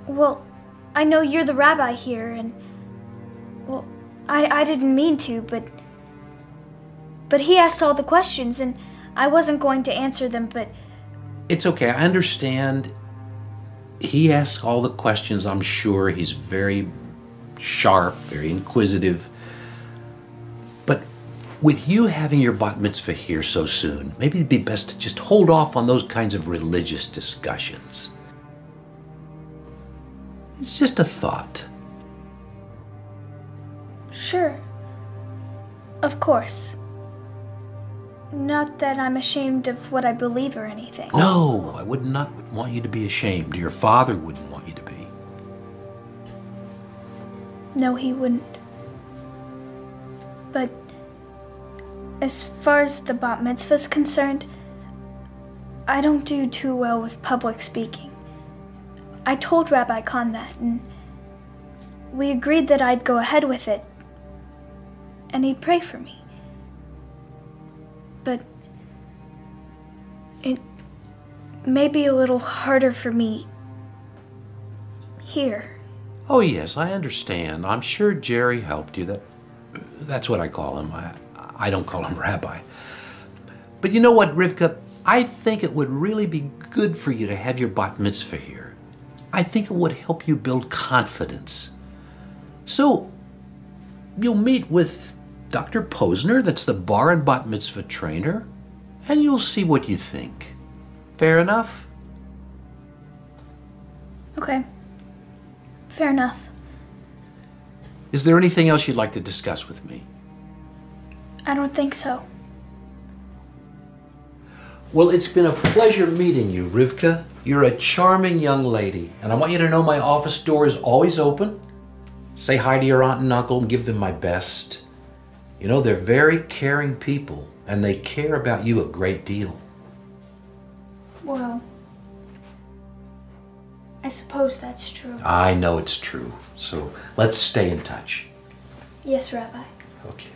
Well, I know you're the rabbi here, and, well, I didn't mean to, but he asked all the questions, and I wasn't going to answer them, but... It's okay, I understand. He asked all the questions, I'm sure. He's very sharp, very inquisitive. With you having your bat mitzvah here so soon, maybe it'd be best to just hold off on those kinds of religious discussions. It's just a thought. Sure. Of course. Not that I'm ashamed of what I believe or anything. No, I would not want you to be ashamed. Your father wouldn't want you to be. No, he wouldn't. But as far as the bat mitzvah is concerned, I don't do too well with public speaking. I told Rabbi Khan that, and we agreed that I'd go ahead with it, and he'd pray for me. But it may be a little harder for me here. Oh yes, I understand. I'm sure Jerry helped you. That's what I call him. I don't call him Rabbi. But you know what, Rivka? I think it would really be good for you to have your bat mitzvah here. I think it would help you build confidence. So you'll meet with Dr. Posner, that's the bar and bat mitzvah trainer, and you'll see what you think. Fair enough? Okay. Fair enough. Is there anything else you'd like to discuss with me? I don't think so. Well, it's been a pleasure meeting you, Rivka. You're a charming young lady, and I want you to know my office door is always open. Say hi to your aunt and uncle and give them my best. You know, they're very caring people, and they care about you a great deal. Well, I suppose that's true. I know it's true, so let's stay in touch. Yes, Rabbi. Okay.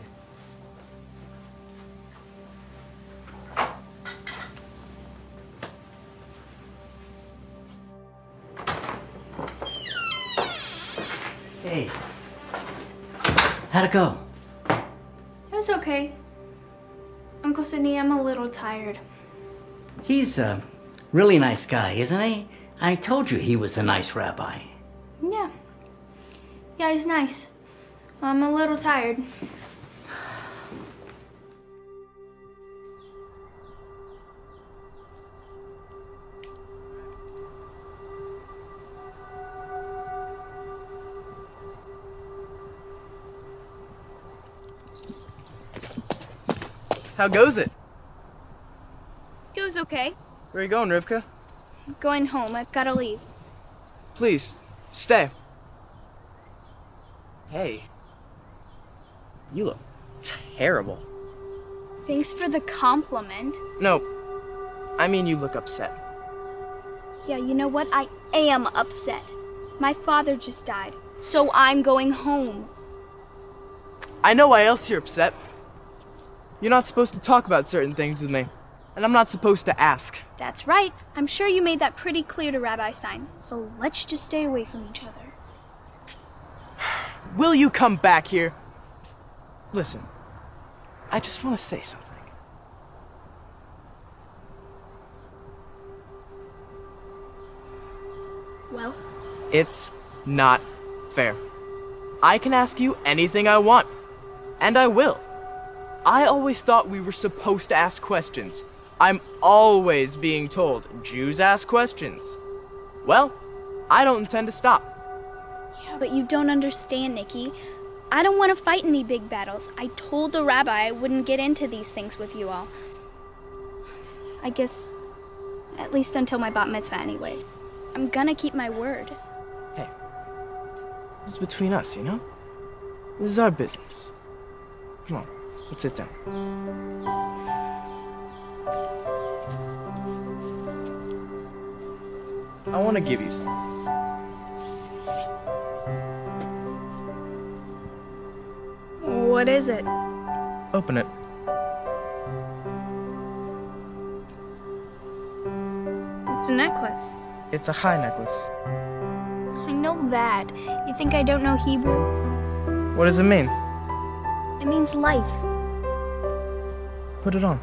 Hey, how'd it go? It's okay. Uncle Sydney, I'm a little tired. He's a really nice guy, isn't he? I told you he was a nice rabbi. Yeah. Yeah, he's nice. I'm a little tired. How goes it? Goes okay. Where are you going, Rivka? I'm going home. I've got to leave. Please, stay. Hey. You look terrible. Thanks for the compliment. No, I mean you look upset. Yeah, you know what? I am upset. My father just died, so I'm going home. I know why else you're upset. You're not supposed to talk about certain things with me, and I'm not supposed to ask. That's right. I'm sure you made that pretty clear to Rabbi Stein, so let's just stay away from each other. Will you come back here? Listen, I just want to say something. Well? It's not fair. I can ask you anything I want, and I will. I always thought we were supposed to ask questions. I'm always being told, Jews ask questions. Well, I don't intend to stop. Yeah, but you don't understand, Nikki. I don't want to fight any big battles. I told the rabbi I wouldn't get into these things with you all. I guess, at least until my bat mitzvah anyway. I'm gonna keep my word. Hey, this is between us, you know? This is our business. Come on. Let's sit down. I want to give you something. What is it? Open it. It's a necklace. It's a high necklace. I know that. You think I don't know Hebrew? What does it mean? It means life. Put it on.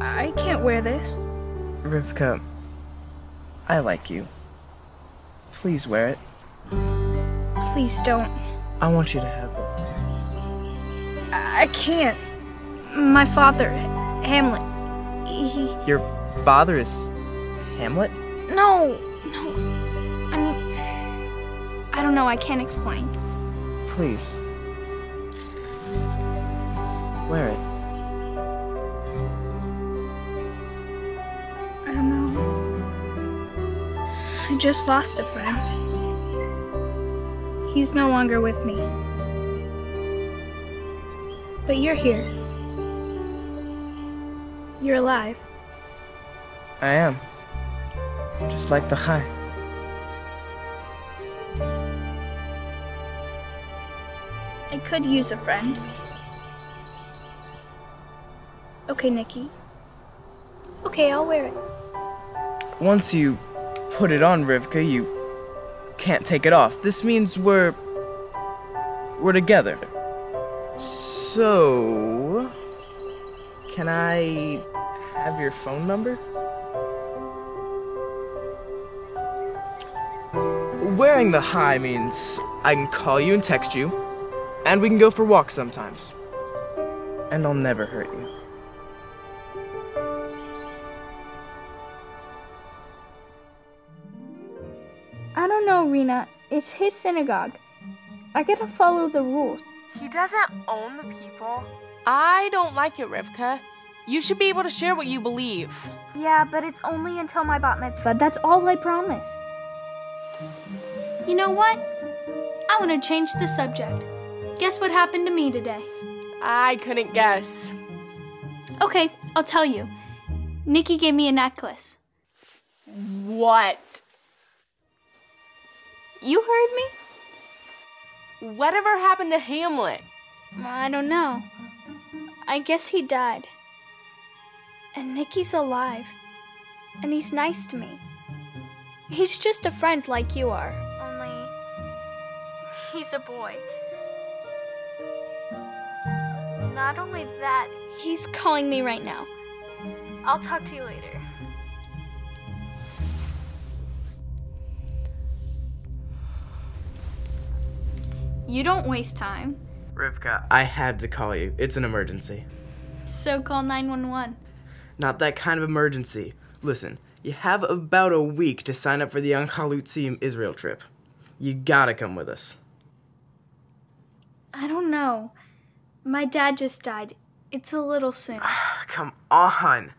I can't wear this. Rivka, I like you. Please wear it. Please don't. I want you to have it. I can't. My father, Hamlet, he... Your father is Hamlet? No. I mean, I don't know. I can't explain. Please. Wear it. I don't know. I just lost a friend. He's no longer with me. But you're here. You're alive. I am. Just like the Chai. I could use a friend. Okay, Nikki. Okay, I'll wear it. Once you put it on, Rivka, you can't take it off. This means we're together. So, can I have your phone number? Wearing the high means I can call you and text you, and we can go for walks sometimes. And I'll never hurt you. I don't know, Rena. It's his synagogue. I gotta follow the rules. He doesn't own the people. I don't like it, Rivka. You should be able to share what you believe. Yeah, but it's only until my bat mitzvah. That's all I promised. You know what? I want to change the subject. Guess what happened to me today? I couldn't guess. Okay, I'll tell you. Nikki gave me a necklace. What? You heard me? Whatever happened to Hamlet? I don't know. I guess he died. And Nikki's alive. And he's nice to me. He's just a friend like you are. Only, he's a boy. Not only that, he's calling me right now. I'll talk to you later. You don't waste time. Rivka, I had to call you. It's an emergency. So call 911. Not that kind of emergency. Listen. You have about a week to sign up for the Young Chalutzim Israel trip. You gotta come with us. I don't know. My dad just died. It's a little soon. Come on.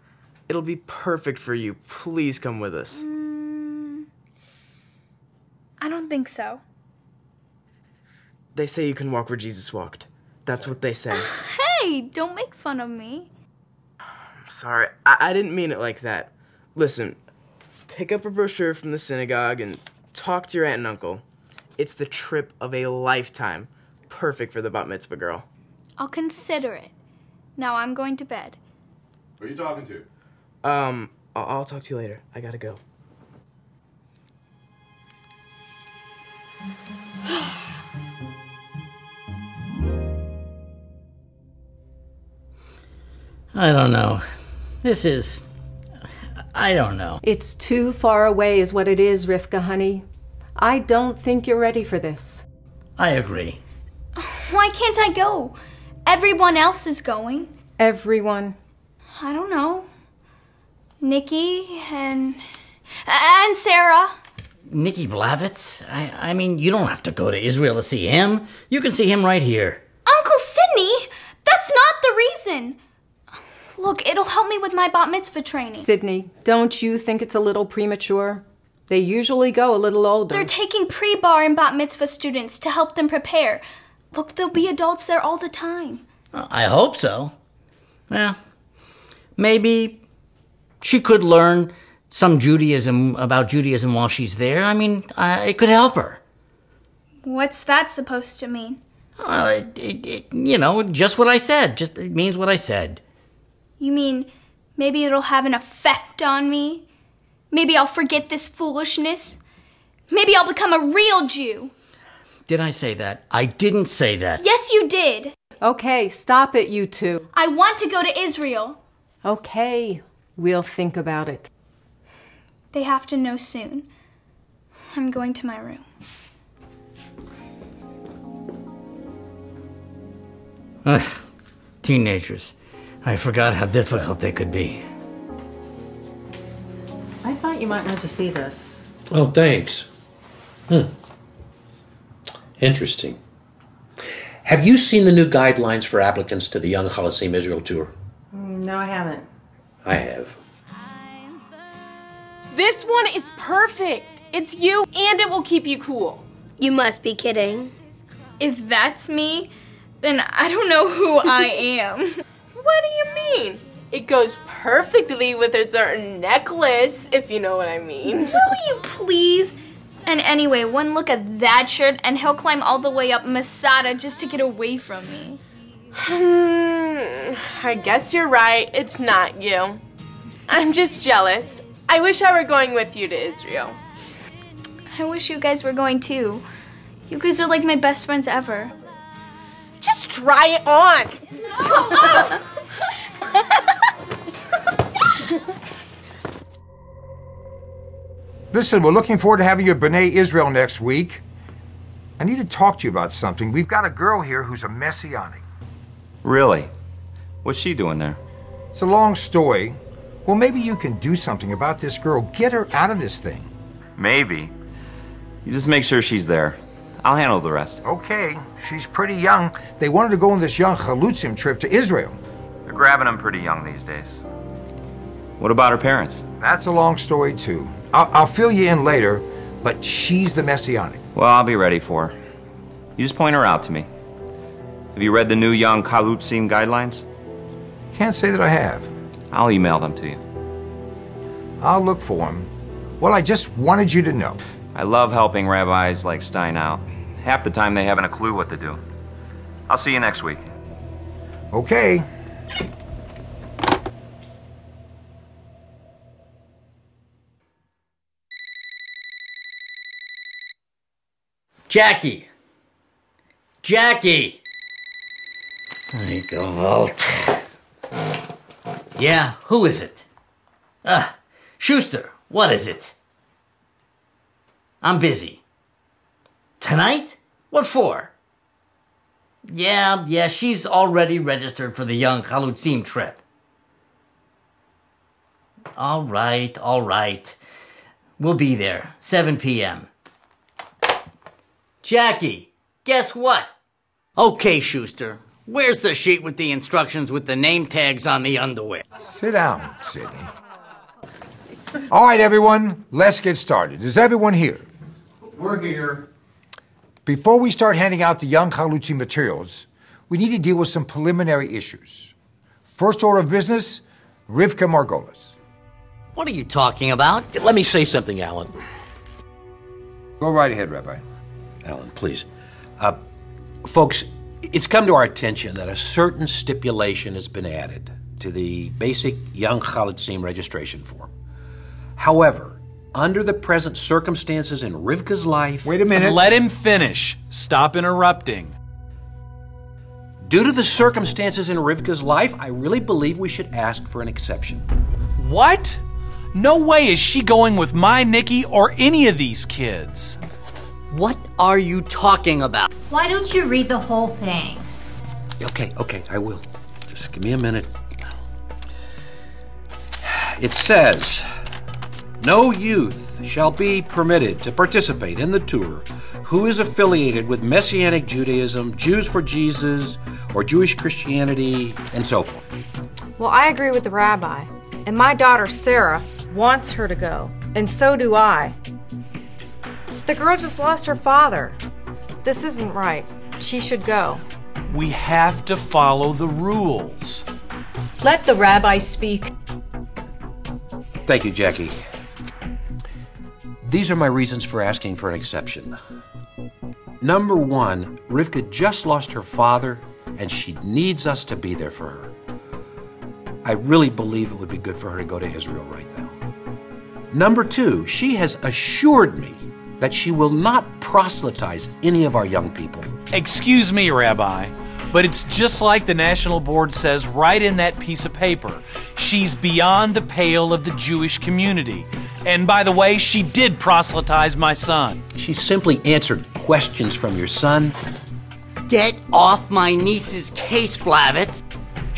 It'll be perfect for you. Please come with us. I don't think so. They say you can walk where Jesus walked. That's what they say. Hey, don't make fun of me. I'm sorry. I didn't mean it like that. Listen, pick up a brochure from the synagogue and talk to your aunt and uncle. It's the trip of a lifetime. Perfect for the bat mitzvah girl. I'll consider it. Now I'm going to bed. Who are you talking to? I'll talk to you later. I gotta go. I don't know. This is... I don't know. It's too far away is what it is, Rivka, honey. I don't think you're ready for this. I agree. Why can't I go? Everyone else is going. Everyone? I don't know. Nikki and Sarah. Nikki Blavitz? I mean, you don't have to go to Israel to see him. You can see him right here. Uncle Sydney, that's not the reason. Look, it'll help me with my bat mitzvah training. Sydney, don't you think it's a little premature? They usually go a little older. They're taking pre-bar and bat mitzvah students to help them prepare. Look, there'll be adults there all the time. I hope so. Yeah, maybe she could learn some about Judaism while she's there. I mean, it could help her. What's that supposed to mean? You know, just what I said. Just, it means what I said. You mean, maybe it'll have an effect on me? Maybe I'll forget this foolishness? Maybe I'll become a real Jew? Did I say that? I didn't say that. Yes, you did. Okay, stop it, you two. I want to go to Israel. Okay, we'll think about it. They have to know soon. I'm going to my room. Ugh. teenagers. I forgot how difficult they could be. I thought you might want to see this. Oh, thanks. Interesting. Have you seen the new guidelines for applicants to the Young Chalutzim Israel tour? No, I haven't. I have. This one is perfect. It's you, and it will keep you cool. You must be kidding. If that's me, then I don't know who I am. What do you mean? It goes perfectly with a certain necklace, if you know what I mean. Will you please? And anyway, one look at that shirt, and he'll climb all the way up Masada just to get away from me. I guess you're right. It's not you. I'm just jealous. I wish I were going with you to Israel. I wish you guys were going too. You guys are like my best friends ever. Just try it on! Listen, we're looking forward to having you at B'nai Israel next week. I need to talk to you about something. We've got a girl here who's a Messianic. Really? What's she doing there? It's a long story. Well, maybe you can do something about this girl. Get her out of this thing. Maybe. You just make sure she's there. I'll handle the rest. Okay, she's pretty young. They wanted to go on this Young Chalutzim trip to Israel. They're grabbing them pretty young these days. What about her parents? That's a long story too. I'll fill you in later, but she's the Messianic. Well, I'll be ready for her. You just point her out to me. Have you read the new Young Chalutzim guidelines? Can't say that I have. I'll email them to you. I'll look for them. Well, I just wanted you to know. I love helping rabbis like Stein out. Half the time they haven't a clue what to do. I'll see you next week. Okay. Jackie. Jackie. Ay, Gewalt. Yeah, who is it? Schuster, what is it? I'm busy. Tonight? What for? Yeah, she's already registered for the Young Chalutzim trip. All right. We'll be there, 7 p.m. Jackie, guess what? Okay, Schuster, where's the sheet with the instructions with the name tags on the underwear? Sit down, Sydney. All right, everyone, let's get started. Is everyone here? We're here. Before we start handing out the Young Chalutzim materials, we need to deal with some preliminary issues. First order of business, Rebecca Margolis. What are you talking about? Let me say something, Alan. Go right ahead, Rabbi. Alan, please. Folks, it's come to our attention that a certain stipulation has been added to the basic Young Chalutzim registration form. However, under the present circumstances in Rivka's life... Wait a minute. Let him finish. Stop interrupting. Due to the circumstances in Rivka's life, I really believe we should ask for an exception. What? No way is she going with my Nikki or any of these kids. What are you talking about? Why don't you read the whole thing? Okay, I will. Just give me a minute. It says... No youth shall be permitted to participate in the tour who is affiliated with Messianic Judaism, Jews for Jesus, or Jewish Christianity, and so forth. Well, I agree with the rabbi, and my daughter Sarah wants her to go, and so do I. The girl just lost her father. This isn't right. She should go. We have to follow the rules. Let the rabbi speak. Thank you, Jackie. These are my reasons for asking for an exception. Number one, Rivka just lost her father, and she needs us to be there for her. I really believe it would be good for her to go to Israel right now. Number two, she has assured me that she will not proselytize any of our young people. Excuse me, Rabbi, but it's just like the National Board says right in that piece of paper. She's beyond the pale of the Jewish community. And by the way, she did proselytize my son. She simply answered questions from your son. Get off my niece's case, Blavitz.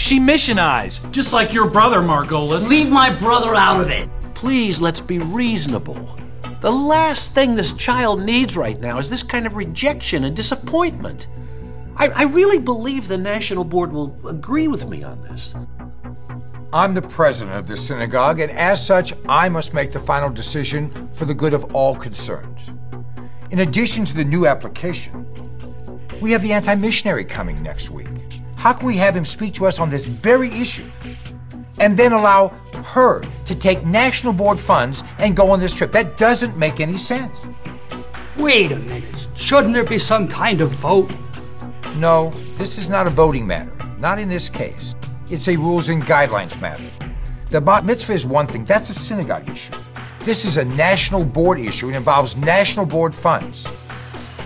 She missionized, just like your brother, Margolis. Leave my brother out of it. Please, let's be reasonable. The last thing this child needs right now is this kind of rejection and disappointment. I really believe the National Board will agree with me on this. I'm the president of this synagogue, and as such, I must make the final decision for the good of all concerned. In addition to the new application, we have the anti-missionary coming next week. How can we have him speak to us on this very issue and then allow her to take National Board funds and go on this trip? That doesn't make any sense. Wait a minute. Shouldn't there be some kind of vote? No, this is not a voting matter. Not in this case. It's a rules and guidelines matter. The bat mitzvah is one thing. That's a synagogue issue. This is a National Board issue. It involves National Board funds.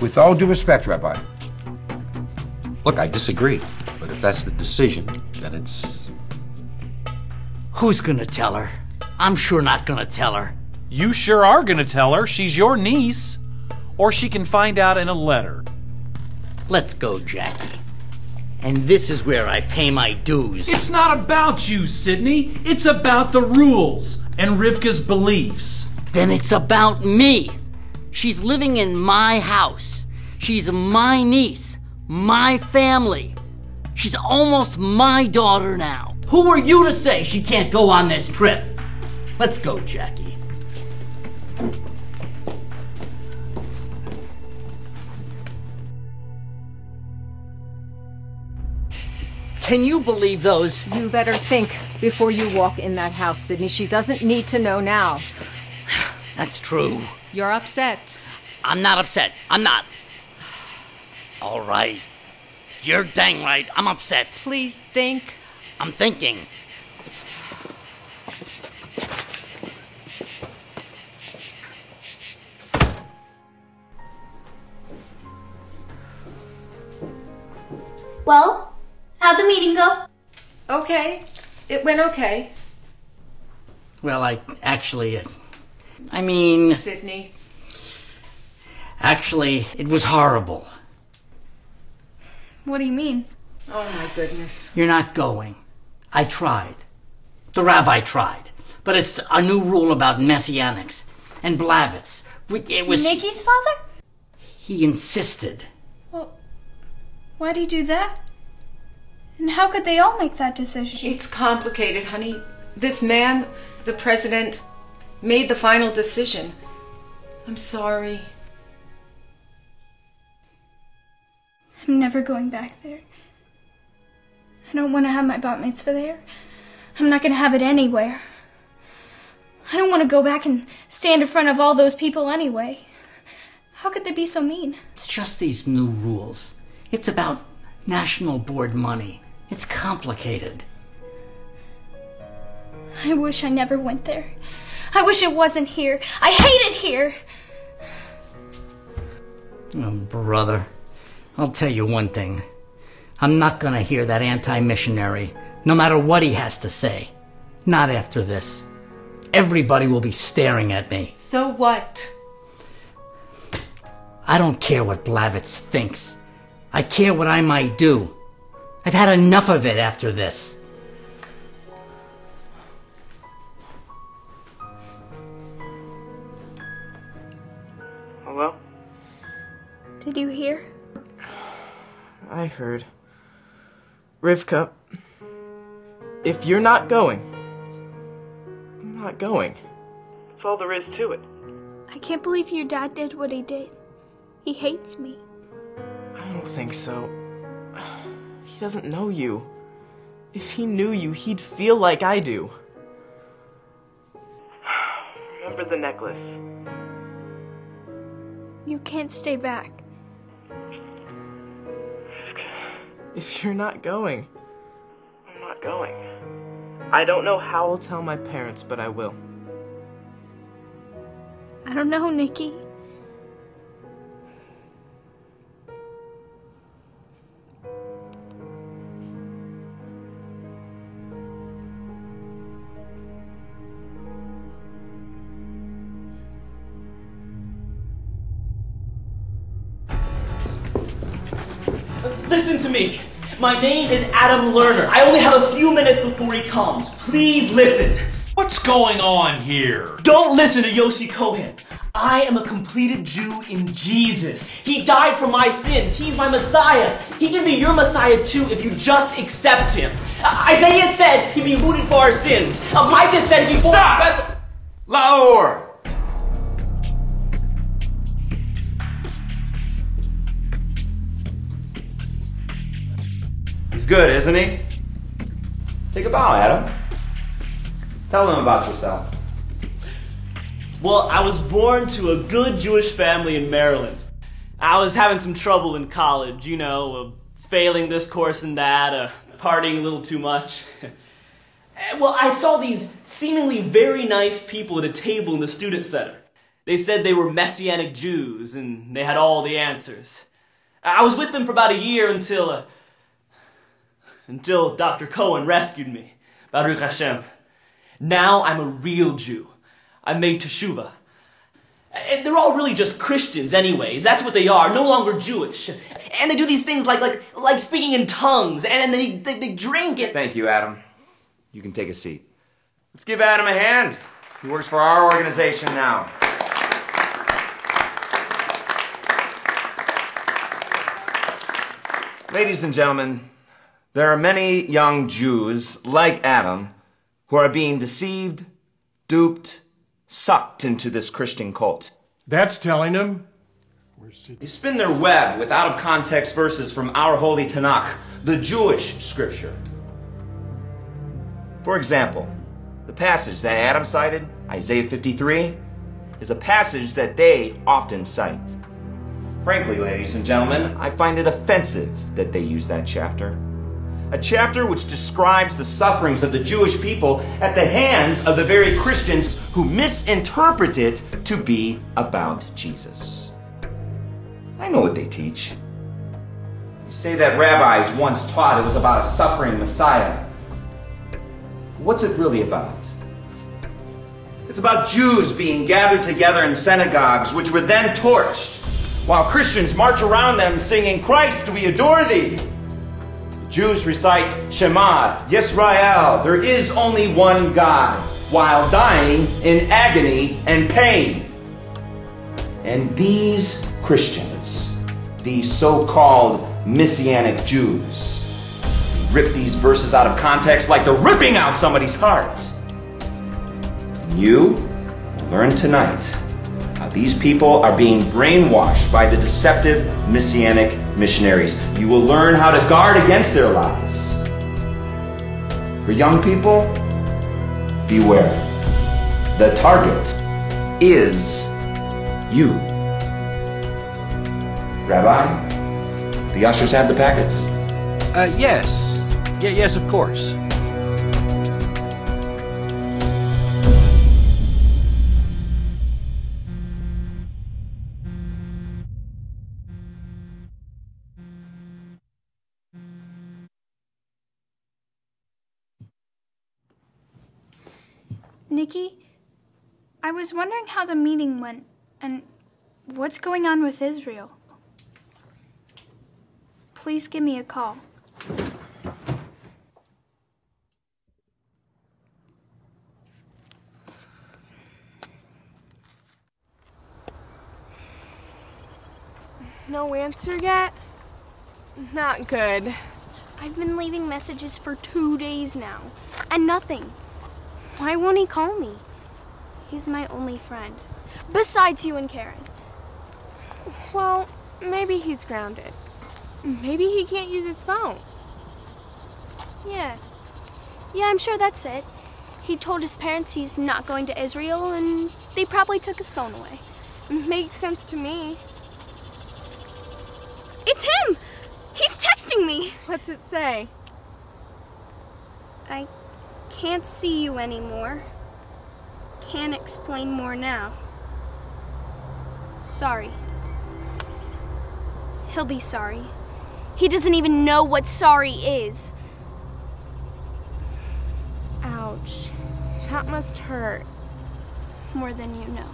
With all due respect, Rabbi. Look, I disagree. But if that's the decision, then it's... Who's gonna tell her? I'm sure not gonna tell her. You sure are gonna tell her. She's your niece. Or she can find out in a letter. Let's go, Jackie. And this is where I pay my dues. It's not about you, Sydney. It's about the rules and Rivka's beliefs. Then it's about me. She's living in my house. She's my niece, my family. She's almost my daughter now. Who are you to say she can't go on this trip? Let's go, Jackie. Can you believe those? You better think before you walk in that house, Sydney. She doesn't need to know now. That's true. You're upset. I'm not upset. I'm not. All right. You're dang right. I'm upset. Please think. I'm thinking. Well? How'd the meeting go? Okay. It went okay. Well, I mean... Sydney. Actually, it was horrible. What do you mean? Oh, my goodness. You're not going. I tried. The rabbi tried. But it's a new rule about Messianics and Blavitz. It was... Nikki's father? He insisted. Well, why do you do that? And how could they all make that decision? It's complicated, honey. This man, the president, made the final decision. I'm sorry. I'm never going back there. I don't want to have my bat mitzvah there. I'm not going to have it anywhere. I don't want to go back and stand in front of all those people anyway. How could they be so mean? It's just these new rules. It's about National Board money. It's complicated. I wish I never went there. I wish it wasn't here. I hate it here! Oh, brother, I'll tell you one thing. I'm not gonna hear that anti-missionary, no matter what he has to say. Not after this. Everybody will be staring at me. So what? I don't care what Blavitz thinks. I care what I might do. I've had enough of it after this. Hello? Did you hear? I heard. Rivka, if you're not going, I'm not going. That's all there is to it. I can't believe your dad did what he did. He hates me. I don't think so. He doesn't know you. If he knew you, he'd feel like I do. Remember the necklace. You can't stay back. If you're not going, I'm not going. I don't know how I'll tell my parents, but I will. I don't know, Nikki. Listen to me. My name is Adam Lerner. I only have a few minutes before he comes. Please listen. What's going on here? Don't listen to Yossi Cohen. I am a completed Jew in Jesus. He died for my sins. He's my Messiah. He can be your Messiah too if you just accept him. Isaiah said he'd be rooted for our sins. Micah said he'd be... Stop! Laor! He's good, isn't he? Take a bow, Adam. Tell him about yourself. Well, I was born to a good Jewish family in Maryland. I was having some trouble in college, you know, failing this course and that, partying a little too much. Well, I saw these seemingly very nice people at a table in the student center. They said they were Messianic Jews and they had all the answers. I was with them for about a year until Dr. Cohen rescued me. Baruch Hashem. Now I'm a real Jew. I made teshuva. And they're all really just Christians anyways. That's what they are, no longer Jewish. And they do these things like speaking in tongues, and they drink it. Thank you, Adam. You can take a seat. Let's give Adam a hand. He works for our organization now. Ladies and gentlemen, there are many young Jews like Adam who are being deceived, duped, sucked into this Christian cult. That's telling them. They spin their web with out-of-context verses from our holy Tanakh, the Jewish scripture. For example, the passage that Adam cited, Isaiah 53, is a passage that they often cite. Frankly, ladies and gentlemen, I find it offensive that they use that chapter. A chapter which describes the sufferings of the Jewish people at the hands of the very Christians who misinterpret it to be about Jesus. I know what they teach. You say that rabbis once taught it was about a suffering Messiah. What's it really about? It's about Jews being gathered together in synagogues, which were then torched, while Christians march around them singing, "Christ, we adore thee." Jews recite Shema, Yisrael, there is only one God, while dying in agony and pain. And these Christians, these so-called Messianic Jews, rip these verses out of context like they're ripping out somebody's heart. And you learn tonight how these people are being brainwashed by the deceptive Messianic missionaries. You will learn how to guard against their lies. For young people, beware. The target is you. Rabbi, the ushers have the packets? Yes. Yeah, yes, of course. Nikki, I was wondering how the meeting went and what's going on with Israel. Please give me a call. No answer yet? Not good. I've been leaving messages for 2 days now and nothing. Why won't he call me? He's my only friend, besides you and Karen. Well, maybe he's grounded. Maybe he can't use his phone. Yeah, I'm sure that's it. He told his parents he's not going to Israel, and they probably took his phone away. Makes sense to me. It's him! He's texting me! What's it say? I can't see you anymore. Can't explain more now. Sorry. He'll be sorry. He doesn't even know what sorry is. Ouch. That must hurt. More than you know.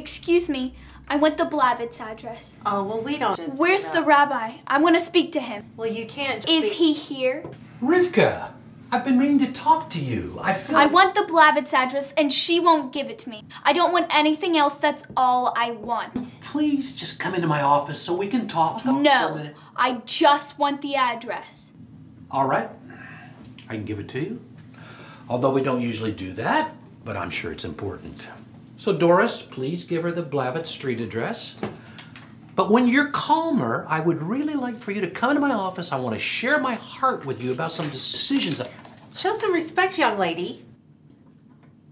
Excuse me, I want the Blavitz address. Oh, well, we don't just... Where's the rabbi? I want to speak to him. Well, you can't... Is he here? Rivka, I've been meaning to talk to you. I want the Blavitz address, and she won't give it to me. I don't want anything else. That's all I want. Please just come into my office so we can talk. No, I just want the address. All right. I can give it to you. Although we don't usually do that, but I'm sure it's important. So Doris, please give her the Blavitz Street address. But when you're calmer, I would really like for you to come into my office. I want to share my heart with you about some decisions. Show some respect, young lady.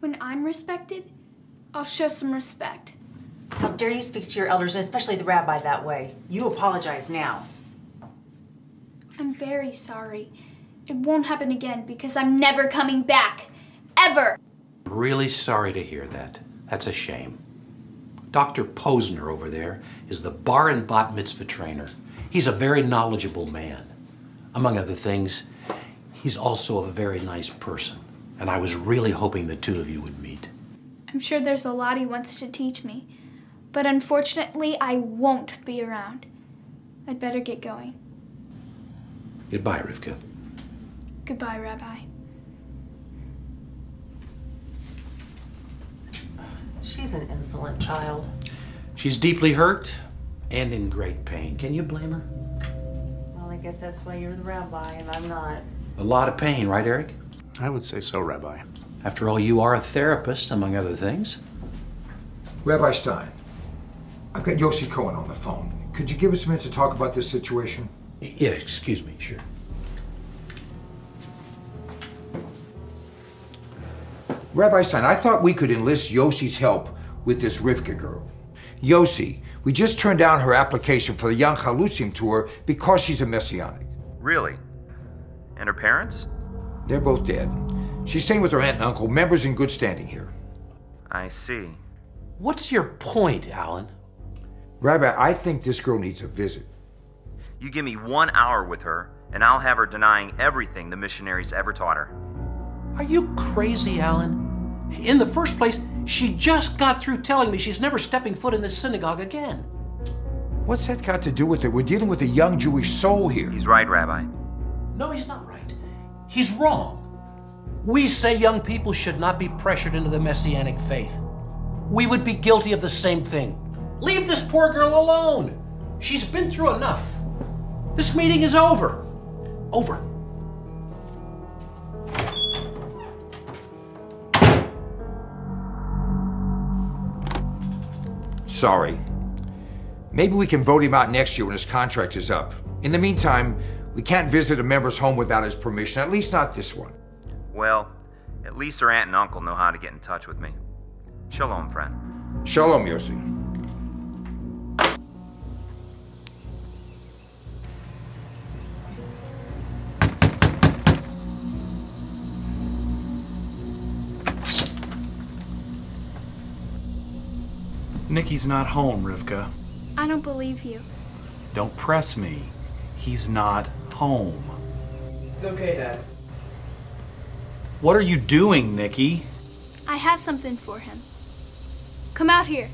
When I'm respected, I'll show some respect. How dare you speak to your elders, and especially the rabbi, that way. You apologize now. I'm very sorry. It won't happen again because I'm never coming back, ever. I'm really sorry to hear that. That's a shame. Dr. Posner over there is the bar and bat mitzvah trainer. He's a very knowledgeable man. Among other things, he's also a very nice person. And I was really hoping the two of you would meet. I'm sure there's a lot he wants to teach me, but unfortunately I won't be around. I'd better get going. Goodbye, Rivka. Goodbye, Rabbi. She's an insolent child. She's deeply hurt and in great pain. Can you blame her? Well, I guess that's why you're the rabbi and I'm not. A lot of pain, right, Eric? I would say so, Rabbi. After all, you are a therapist, among other things. Rabbi Stein, I've got Yossi Cohen on the phone. Could you give us a minute to talk about this situation? Yeah, excuse me, sure. Rabbi Stein, I thought we could enlist Yossi's help with this Rivka girl. Yossi, we just turned down her application for the Young Chalutzim tour because she's a Messianic. Really? And her parents? They're both dead. She's staying with her aunt and uncle, members in good standing here. I see. What's your point, Alan? Rabbi, I think this girl needs a visit. You give me 1 hour with her, and I'll have her denying everything the missionaries ever taught her. Are you crazy, Alan? In the first place, she just got through telling me she's never stepping foot in this synagogue again. What's that got to do with it? We're dealing with a young Jewish soul here. He's right, Rabbi. No, he's not right. He's wrong. We say young people should not be pressured into the Messianic faith. We would be guilty of the same thing. Leave this poor girl alone. She's been through enough. This meeting is over. Over. Sorry. Maybe we can vote him out next year when his contract is up. In the meantime, we can't visit a member's home without his permission, at least not this one. Well, at least her aunt and uncle know how to get in touch with me. Shalom, friend. Shalom, Yossi. Nikki's not home, Rivka. I don't believe you. Don't press me. He's not home. It's okay, Dad. What are you doing, Nikki? I have something for him. Come out here.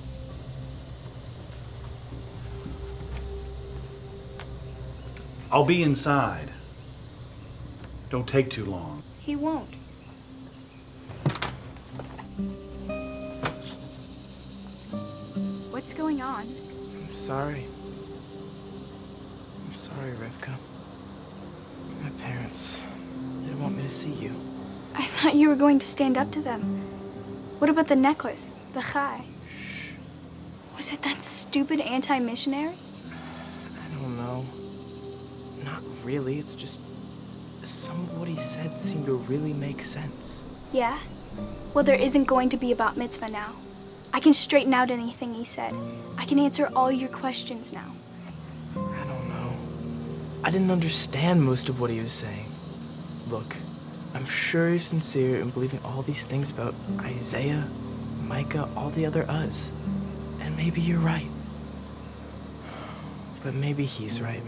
I'll be inside. Don't take too long. He won't. What's going on? I'm sorry. I'm sorry, Rivka. My parents, they didn't want me to see you. I thought you were going to stand up to them. What about the necklace, the chai? Shh. Was it that stupid anti-missionary? I don't know. Not really, it's just some of what he said seemed to really make sense. Yeah? Well, there isn't going to be a bat mitzvah now. I can straighten out anything he said. I can answer all your questions now. I don't know. I didn't understand most of what he was saying. Look, I'm sure you're sincere in believing all these things about Isaiah, Micah, all the other us. And maybe you're right. But maybe he's right.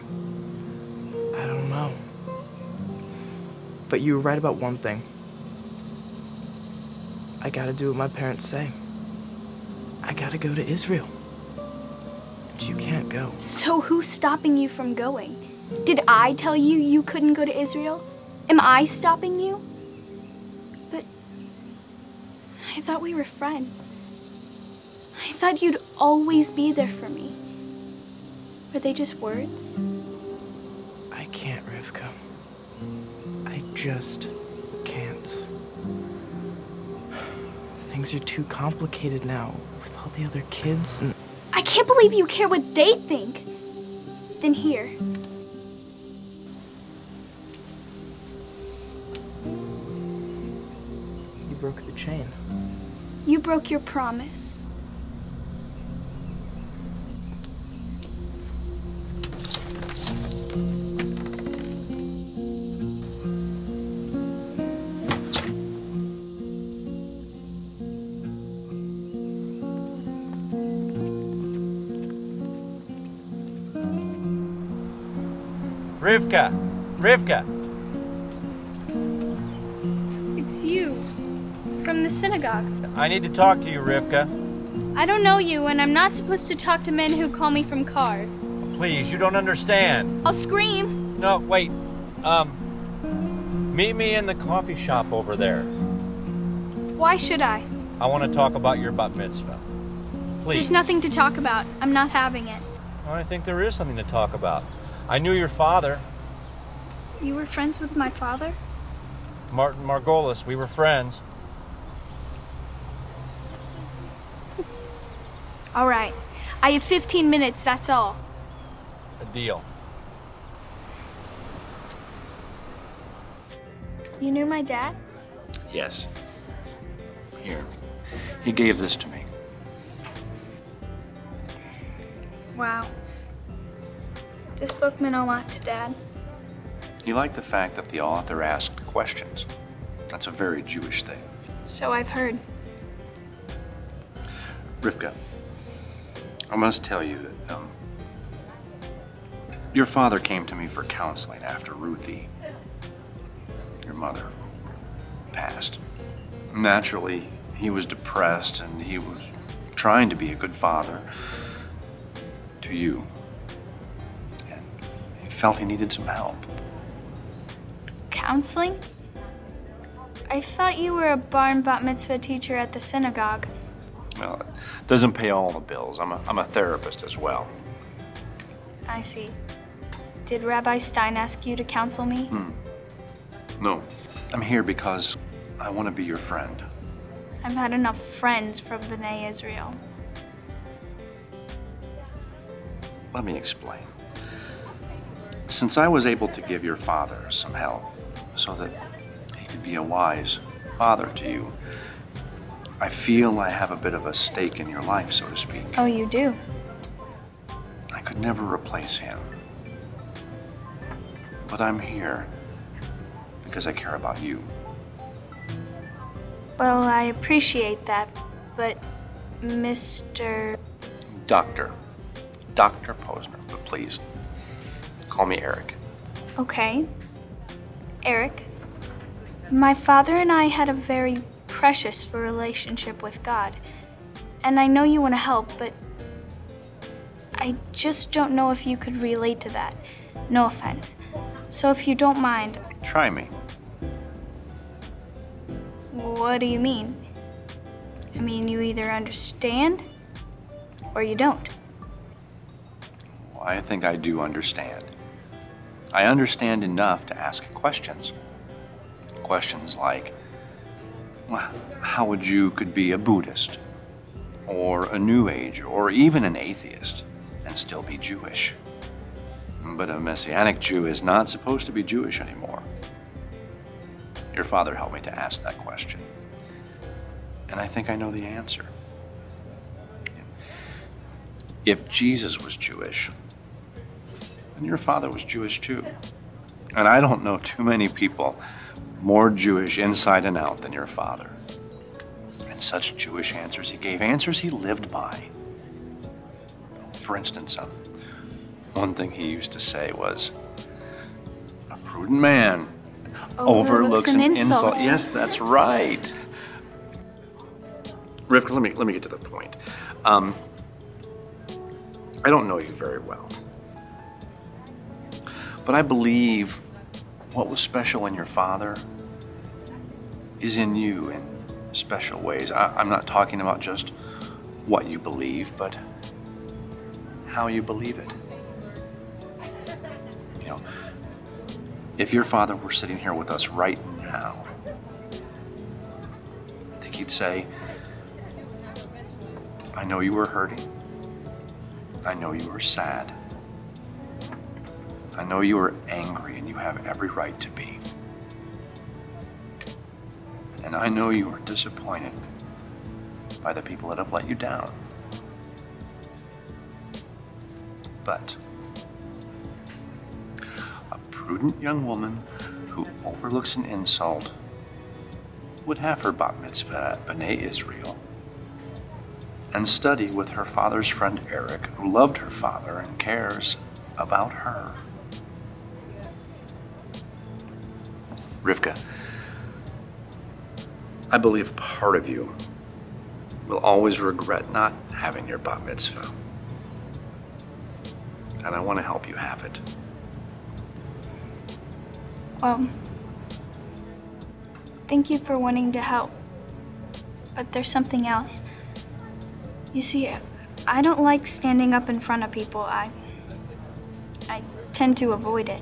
I don't know. But you were right about one thing. I gotta do what my parents say. I gotta go to Israel. But you can't go. So who's stopping you from going? Did I tell you you couldn't go to Israel? Am I stopping you? But I thought we were friends. I thought you'd always be there for me. Were they just words? I can't, Rivka. I just can't. Things are too complicated now with all the other kids and... I can't believe you care what they think. Then here. You broke the chain. You broke your promise. Rivka! Rivka! It's you. From the synagogue. I need to talk to you, Rivka. I don't know you, and I'm not supposed to talk to men who call me from cars. Please, you don't understand. I'll scream. No, wait. Meet me in the coffee shop over there. Why should I? I want to talk about your bat mitzvah. Please. There's nothing to talk about. I'm not having it. Well, I think there is something to talk about. I knew your father. You were friends with my father? Martin Margolis. We were friends. All right. I have 15 minutes, that's all. A deal. You knew my dad? Yes. Here. He gave this to me. Wow. This book meant a lot to Dad. He liked the fact that the author asked questions. That's a very Jewish thing. So I've heard. Rivka. I must tell you that your father came to me for counseling after Ruthie, your mother, passed. Naturally, he was depressed and he was trying to be a good father to you. And he felt he needed some help. Counseling? I thought you were a bar bat mitzvah teacher at the synagogue. Well, it doesn't pay all the bills. I'm a therapist as well. I see. Did Rabbi Stein ask you to counsel me? No. I'm here because I want to be your friend. I've had enough friends from B'nai Israel. Let me explain. Since I was able to give your father some help so that he could be a wise father to you, I feel I have a bit of a stake in your life, so to speak. Oh, you do? I could never replace him. But I'm here because I care about you. Well, I appreciate that, but Mr. Dr. Posner, but please, call me Eric. Okay. Eric, my father and I had a very precious relationship with God. And I know you want to help, but I just don't know if you could relate to that. No offense. So if you don't mind... Try me. What do you mean? I mean, you either understand or you don't. Well, I think I do understand. I understand enough to ask questions. Questions like, well, how a Jew could be a Buddhist, or a New Age, or even an atheist, and still be Jewish. But a Messianic Jew is not supposed to be Jewish anymore. Your father helped me to ask that question, and I think I know the answer. If Jesus was Jewish, then your father was Jewish too. And I don't know too many people more Jewish inside and out than your father. And such Jewish answers he gave, answers he lived by. For instance, one thing he used to say was, a prudent man overlooks an insult. Yes, that's right. Rivka, let me get to the point. I don't know you very well, but I believe what was special in your father is in you in special ways. I'm not talking about just what you believe, but how you believe it. You know, if your father were sitting here with us right now, I think he'd say, I know you were hurting. I know you were sad. I know you were angry, and you have every right to be. And I know you are disappointed by the people that have let you down. But a prudent young woman who overlooks an insult would have her bat mitzvah at B'nai Israel and study with her father's friend Eric, who loved her father and cares about her. Rivka, I believe part of you will always regret not having your bat mitzvah, and I want to help you have it. Well, thank you for wanting to help, but there's something else. You see, I don't like standing up in front of people. I tend to avoid it.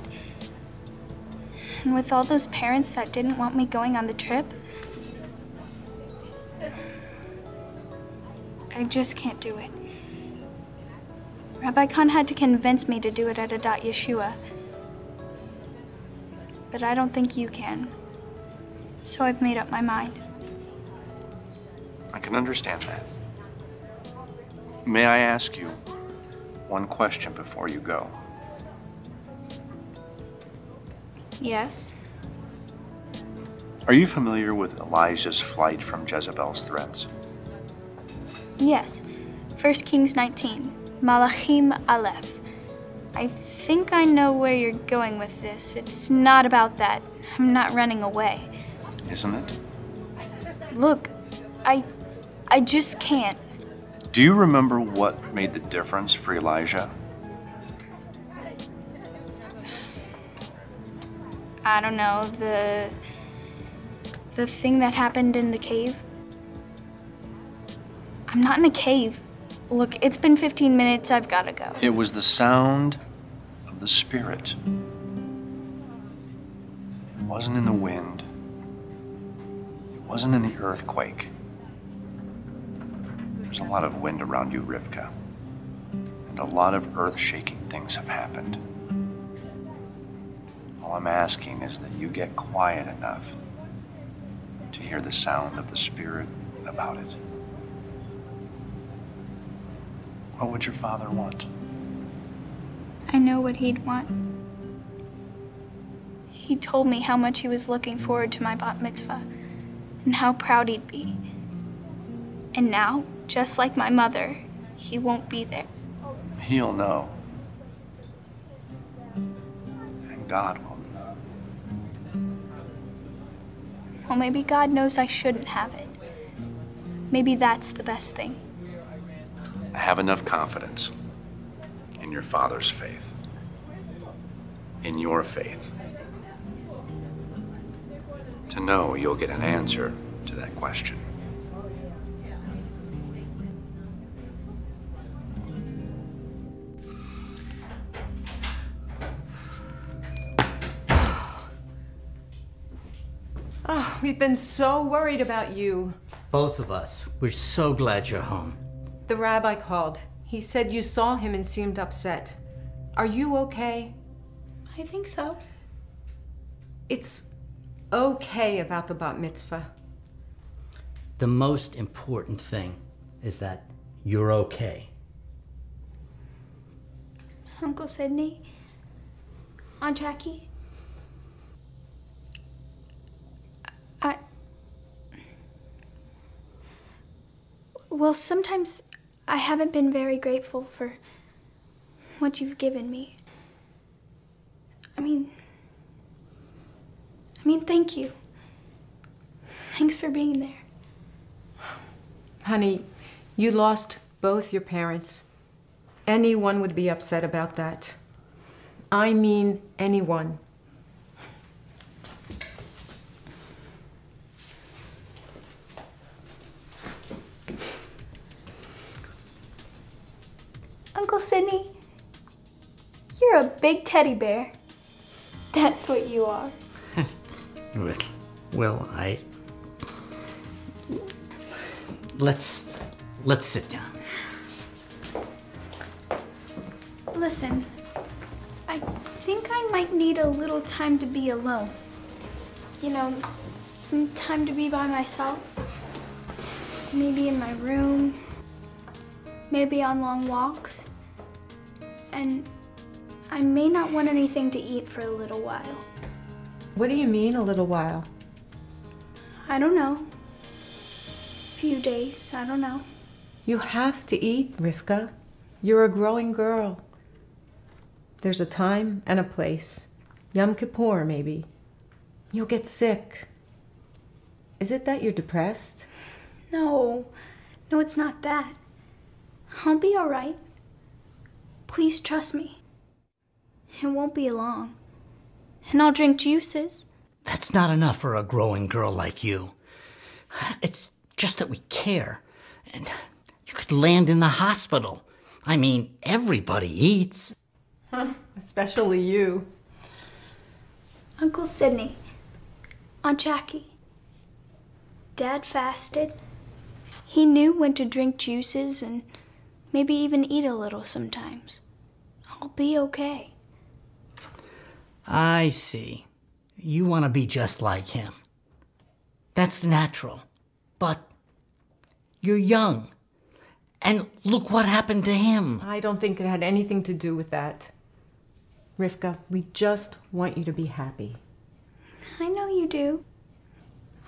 And with all those parents that didn't want me going on the trip, I just can't do it. Rabbi Khan had to convince me to do it at Adat Yeshua. But I don't think you can. So I've made up my mind. I can understand that. May I ask you one question before you go? Yes. Are you familiar with Elijah's flight from Jezebel's threats? Yes. 1 Kings 19, Malachim Aleph. I think I know where you're going with this. It's not about that. I'm not running away. Isn't it? Look, I just can't. Do you remember what made the difference for Elijah? I don't know, the thing that happened in the cave. I'm not in a cave. Look, it's been 15 minutes, I've gotta go. It was the sound of the Spirit. It wasn't in the wind. It wasn't in the earthquake. There's a lot of wind around you, Rivka. And a lot of earth-shaking things have happened. All I'm asking is that you get quiet enough to hear the sound of the Spirit about it. What would your father want? I know what he'd want. He told me how much he was looking forward to my bat mitzvah and how proud he'd be. And now, just like my mother, he won't be there. He'll know. And God will. Well, maybe God knows I shouldn't have it. Maybe that's the best thing. I have enough confidence in your father's faith, in your faith, to know you'll get an answer to that question. Oh, we've been so worried about you. Both of us. We're so glad you're home. The rabbi called. He said you saw him and seemed upset. Are you okay? I think so. It's okay about the bat mitzvah. The most important thing is that you're okay. Uncle Sydney, Aunt Jackie, well, sometimes I haven't been very grateful for what you've given me. I mean, thank you. Thanks for being there. Honey, you lost both your parents. Anyone would be upset about that. I mean anyone. Uncle Sydney, you're a big teddy bear. That's what you are. Well, I... Let's sit down. Listen, I think I might need a little time to be alone. You know, some time to be by myself. Maybe in my room, maybe on long walks. And I may not want anything to eat for a little while. What do you mean, a little while? I don't know. A few days, I don't know. You have to eat, Rivka. You're a growing girl. There's a time and a place. Yom Kippur, maybe. You'll get sick. Is it that you're depressed? No. No, it's not that. I'll be all right. Please trust me. It won't be long. And I'll drink juices. That's not enough for a growing girl like you. It's just that we care. And you could land in the hospital. I mean, everybody eats. Especially you. Uncle Sydney, Aunt Jackie, Dad fasted. He knew when to drink juices and maybe even eat a little sometimes. I'll be okay. I see. You want to be just like him. That's natural. But you're young. And look what happened to him. I don't think it had anything to do with that. Rivka, we just want you to be happy. I know you do.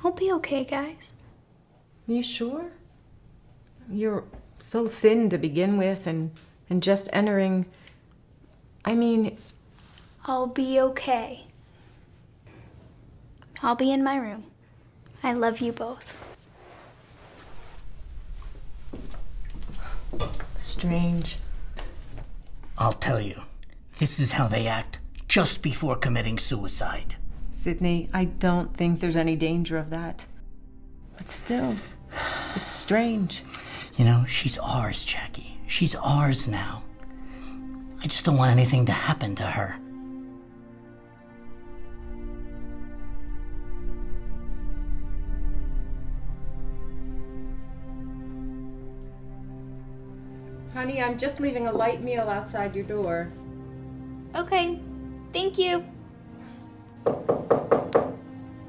I'll be okay, guys. You sure? You're so thin to begin with and just entering... I mean... I'll be okay. I'll be in my room. I love you both. Strange. I'll tell you. This is how they act just before committing suicide. Sydney, I don't think there's any danger of that. But still, it's strange. You know, she's ours, Jackie. She's ours now. I just don't want anything to happen to her. Honey, I'm just leaving a light meal outside your door. Okay, thank you.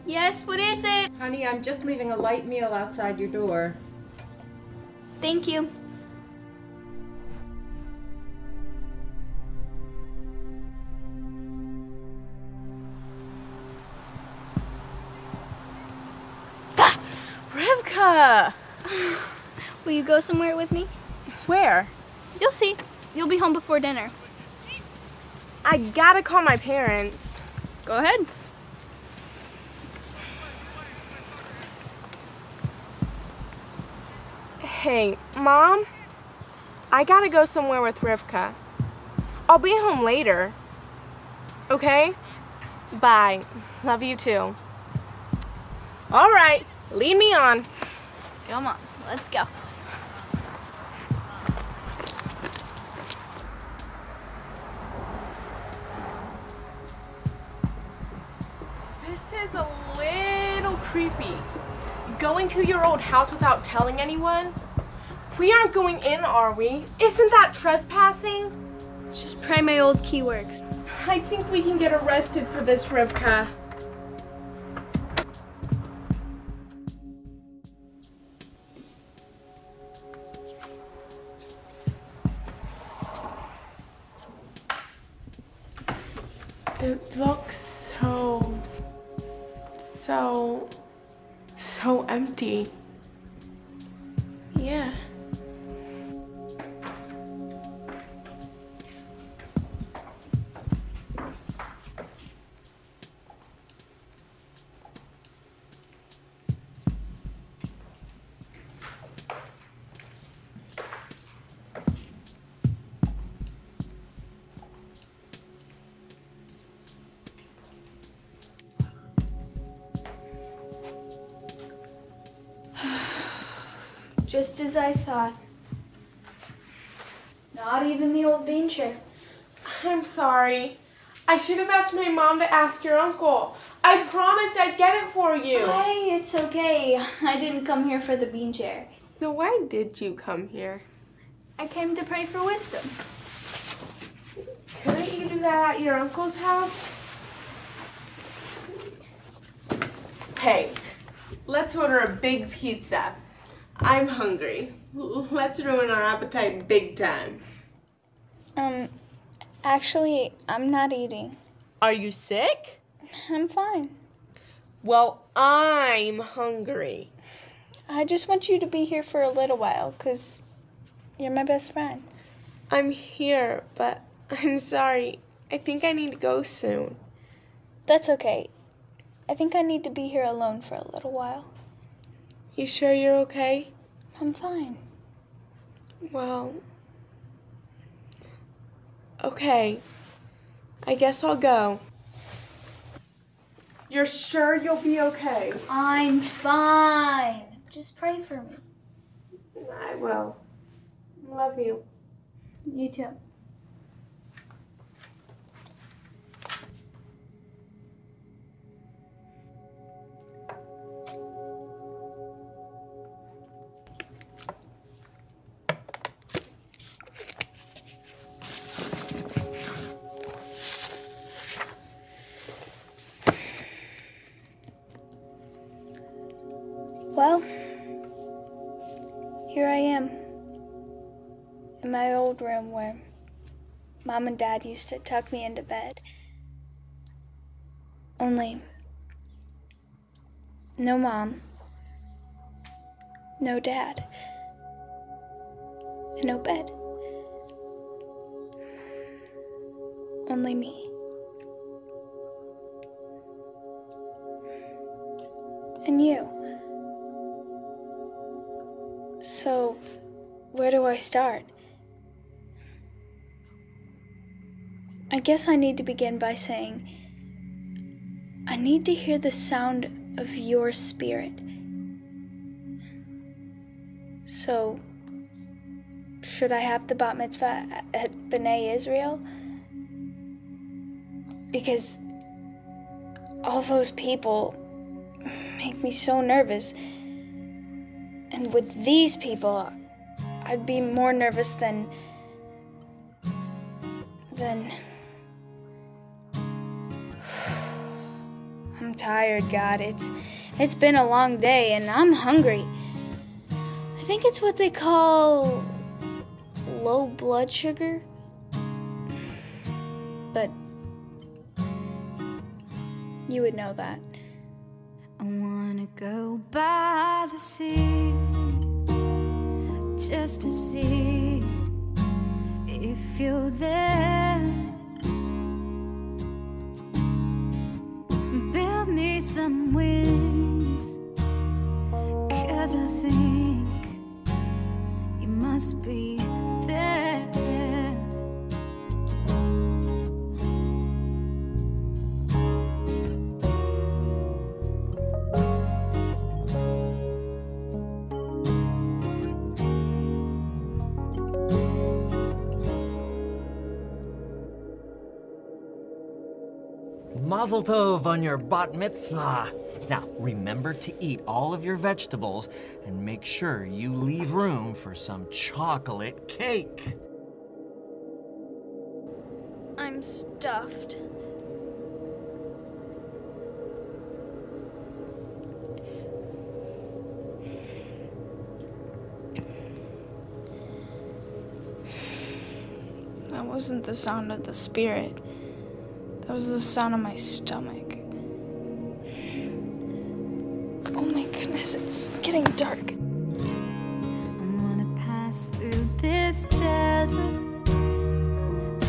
Yes, what is it? Honey, I'm just leaving a light meal outside your door. Thank you. Ah, Rivka! Will you go somewhere with me? Where? You'll see. You'll be home before dinner. I gotta call my parents. Go ahead. Hey, Mom. I gotta go somewhere with Rivka. I'll be home later. Okay? Bye. Love you too. All right. Lead me on. Come on. Let's go. This is a little creepy. Going to your old house without telling anyone? We aren't going in, are we? Isn't that trespassing? Just pray my old key works. I think we can get arrested for this, Rivka. It looks so empty. Yeah. Just as I thought. Not even the old bean chair. I'm sorry. I should have asked my mom to ask your uncle. I promised I'd get it for you. Hey, it's okay. I didn't come here for the bean chair. So why did you come here? I came to pray for wisdom. Couldn't you do that at your uncle's house? Hey, let's order a big pizza. I'm hungry. Let's ruin our appetite big time. Actually, I'm not eating. Are you sick? I'm fine. Well, I'm hungry. I just want you to be here for a little while, 'cause you're my best friend. I'm here, but I'm sorry. I think I need to go soon. That's okay. I think I need to be here alone for a little while. You sure you're okay? I'm fine. Well, okay. I guess I'll go. You're sure you'll be okay? I'm fine. Just pray for me. I will. Love you. You too. Well, here I am, in my old room where Mom and Dad used to tuck me into bed. Only, no Mom, no Dad, and no bed. Only me. And you. So, where do I start? I guess I need to begin by saying, I need to hear the sound of your spirit. So, should I have the bat mitzvah at B'nai Israel? Because all those people make me so nervous. And with these people, I'd be more nervous than... I'm tired, God. It's been a long day, and I'm hungry. I think it's what they call low blood sugar. But you would know that. I wanna go by the sea, just to see if you're there. Build me some wings, 'cause I think you must be there. Mazel tov on your bat mitzvah. Now, remember to eat all of your vegetables and make sure you leave room for some chocolate cake. I'm stuffed. That wasn't the sound of the spirit. That was the sound of my stomach. Oh my goodness, it's getting dark. I'm gonna pass through this desert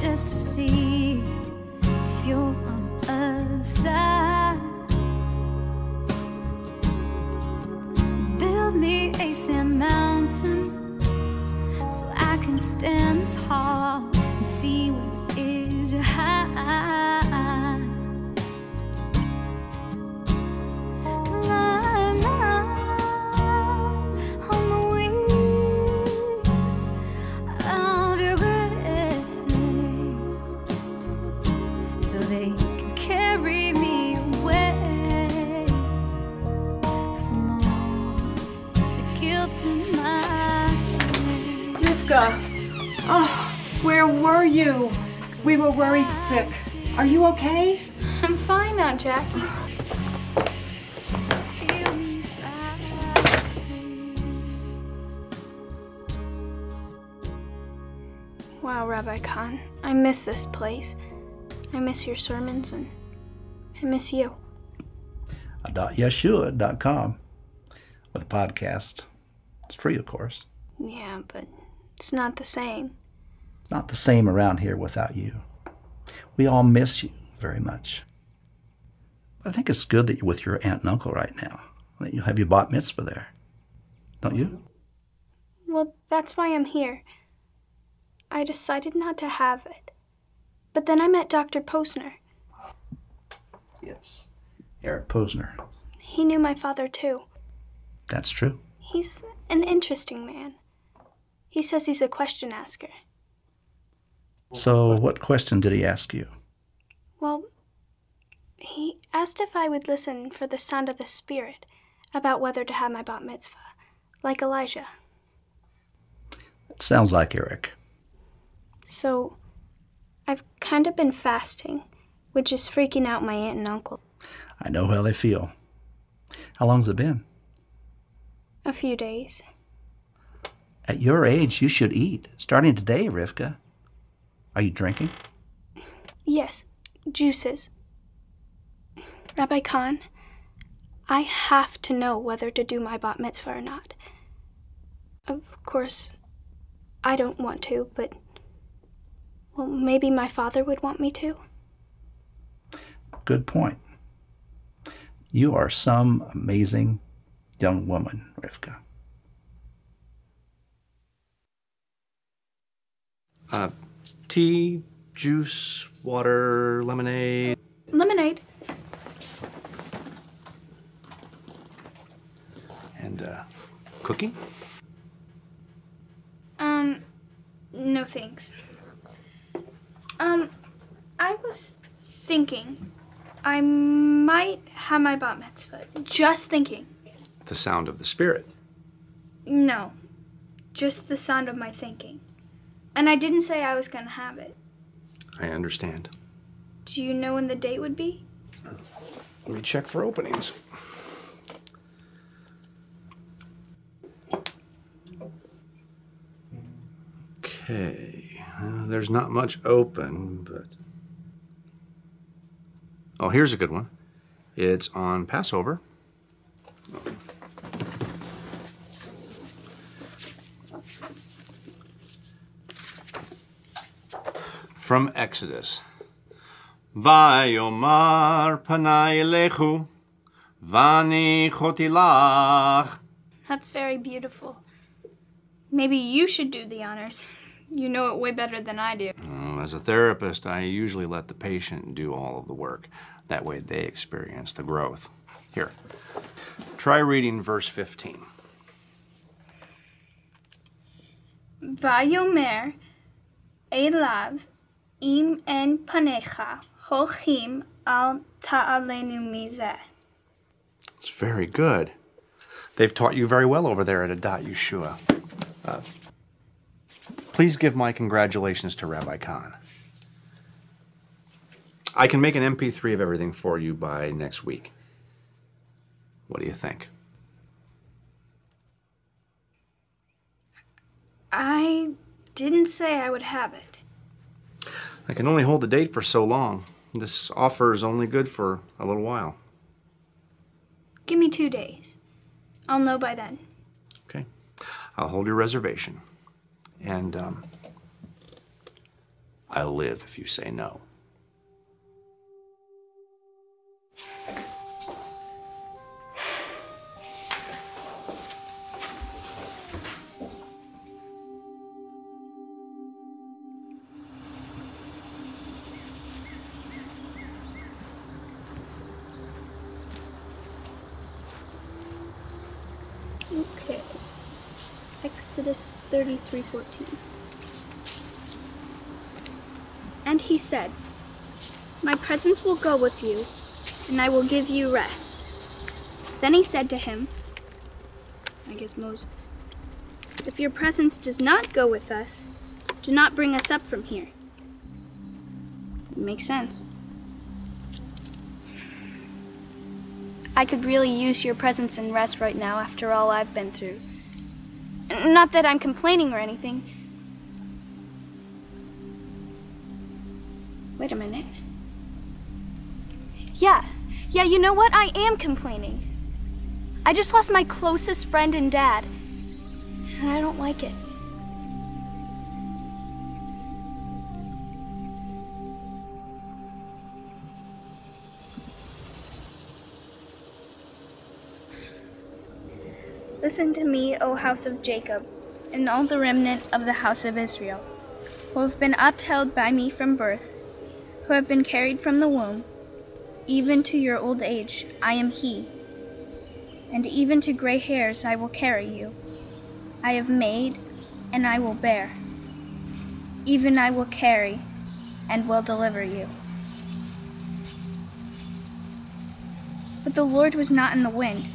just to see if you're on the other side. Build me a sand mountain so I can stand tall and see where is your high. Rebecca! Oh, where were you? We were worried sick. Are you okay? I'm fine now, Jackie. Wow, Rabbi Khan, I miss this place. I miss your sermons and I miss you. Adat Yeshua.com with a podcast. It's free, of course. Yeah, but it's not the same. It's not the same around here without you. We all miss you very much. But I think it's good that you're with your aunt and uncle right now, that you'll have your bat mitzvah there. Don't you? Well, that's why I'm here. I decided not to have it. But then I met Dr. Posner. Yes, Eric Posner. He knew my father, too. That's true. He's an interesting man. He says he's a question asker. So what question did he ask you? Well, he asked if I would listen for the sound of the Spirit about whether to have my bat mitzvah, like Elijah. That sounds like Eric. So I've kind of been fasting, which is freaking out my aunt and uncle. I know how they feel. How long's it been? A few days. At your age, you should eat, starting today, Rivka. Are you drinking? Yes, juices. Rabbi Khan, I have to know whether to do my bat mitzvah or not. Of course, I don't want to, but... well, maybe my father would want me to. Good point. You are some amazing young woman, Rivka. Tea, juice, water, lemonade. Lemonade. And, cookie? No thanks. I was thinking I might have my bat mitzvah. Just thinking. The sound of the Spirit? No. Just the sound of my thinking. And I didn't say I was going to have it. I understand. Do you know when the date would be? Let me check for openings. Okay. There's not much open, but... oh, here's a good one. It's on Passover. Oh. From Exodus. Vayomar panai lechu, vanichoti lach. That's very beautiful. Maybe you should do the honors. You know it way better than I do. As a therapist, I usually let the patient do all of the work. That way they experience the growth. Here, try reading verse 15. Vayomer elav im en panecha hochim al ta'alenu mizeh. It's very good. They've taught you very well over there at Adat Yeshua. Please give my congratulations to Rabbi Khan. I can make an MP3 of everything for you by next week. What do you think? I didn't say I would have it. I can only hold the date for so long. This offer is only good for a little while. Give me 2 days. I'll know by then. Okay. I'll hold your reservation. And I'll live if you say no. Okay. Exodus 33:14. And he said, "My presence will go with you, and I will give you rest." Then he said to him, I guess Moses, if your presence does not go with us, do not bring us up from here. It makes sense. I could really use your presence and rest right now after all I've been through. Not that I'm complaining or anything. Wait a minute. Yeah, you know what? I am complaining. I just lost my closest friend and dad, and I don't like it. Listen to me, O house of Jacob, and all the remnant of the house of Israel, who have been upheld by me from birth, who have been carried from the womb, even to your old age, I am he. And even to gray hairs I will carry you. I have made, and I will bear. Even I will carry, and will deliver you. But the Lord was not in the wind.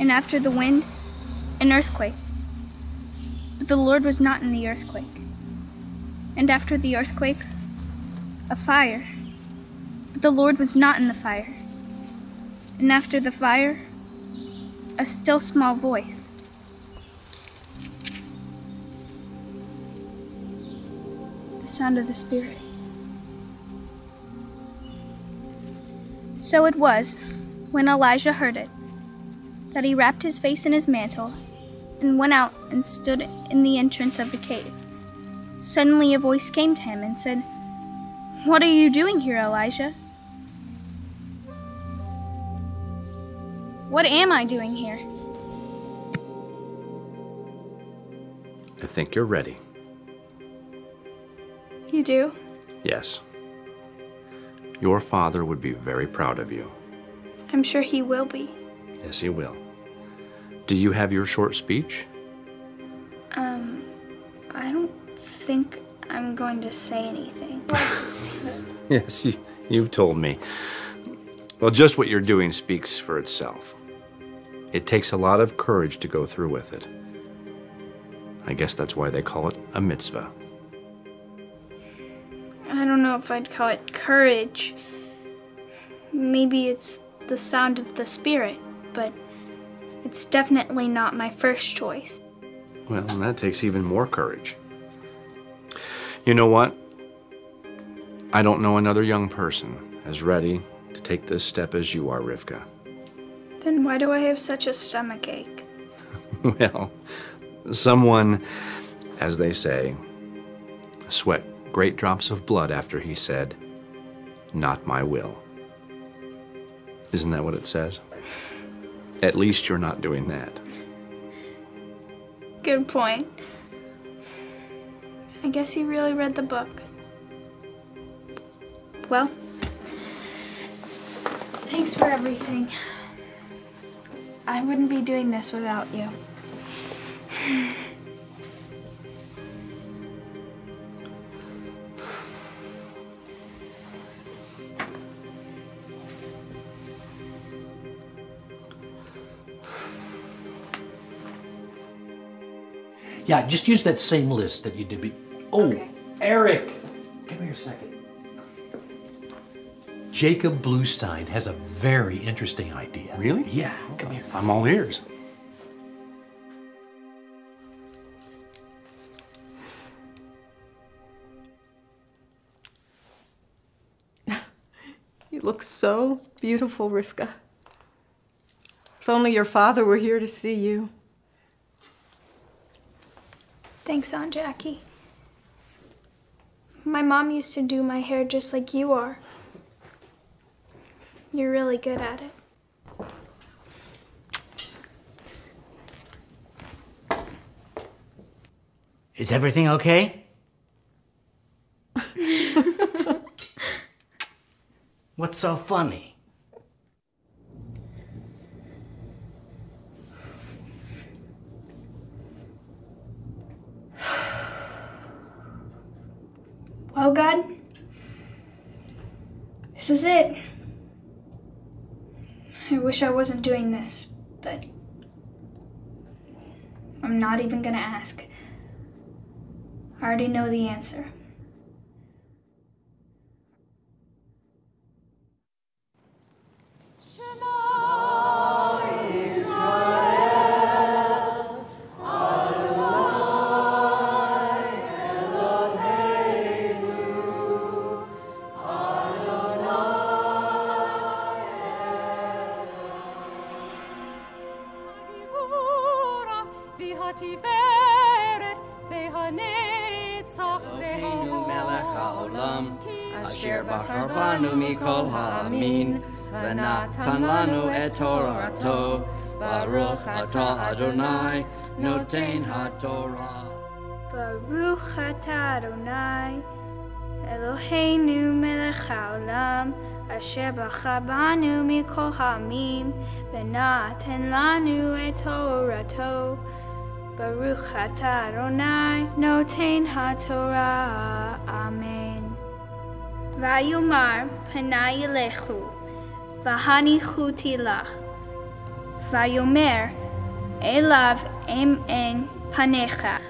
And after the wind, an earthquake. But the Lord was not in the earthquake. And after the earthquake, a fire. But the Lord was not in the fire. And after the fire, a still small voice. The sound of the Spirit. So it was, when Elijah heard it, that he wrapped his face in his mantle and went out and stood in the entrance of the cave. Suddenly a voice came to him and said, "What are you doing here, Elijah?" What am I doing here? I think you're ready. You do? Yes. Your father would be very proud of you. I'm sure he will be. Yes, he will. Do you have your short speech? I don't think I'm going to say anything. Yes, you've told me. Well, just what you're doing speaks for itself. It takes a lot of courage to go through with it. I guess that's why they call it a mitzvah. I don't know if I'd call it courage. Maybe it's the sound of the Spirit, but it's definitely not my first choice. Well, that takes even more courage. You know what? I don't know another young person as ready to take this step as you are, Rivka. Then why do I have such a stomachache? Well, someone, as they say, sweat great drops of blood after he said, "Not my will." Isn't that what it says? At least you're not doing that. Good point. I guess he really read the book. Well, thanks for everything. I wouldn't be doing this without you. Yeah, just use that same list that you did. Okay. Eric, give me a second. Jacob Bluestein has a very interesting idea. Really? Yeah, come here. I'm all ears. You look so beautiful, Rivka. If only your father were here to see you. Thanks, Aunt Jackie. My mom used to do my hair just like you are. You're really good at it. Is everything okay? What's so funny? Well, God, this is it. I wish I wasn't doing this, but I'm not even gonna ask. I already know the answer. Adonai, noten haTorah. Baruch atah Adonai, Eloheinu melech haolam, asher bacha banu mikol ha'amim, v'natan lanu et Torato. Baruch atah Adonai, noten haTorah. Amen. Vayomar panai elechu, v'hanichu tilach. Vayomer Elav emen panecha,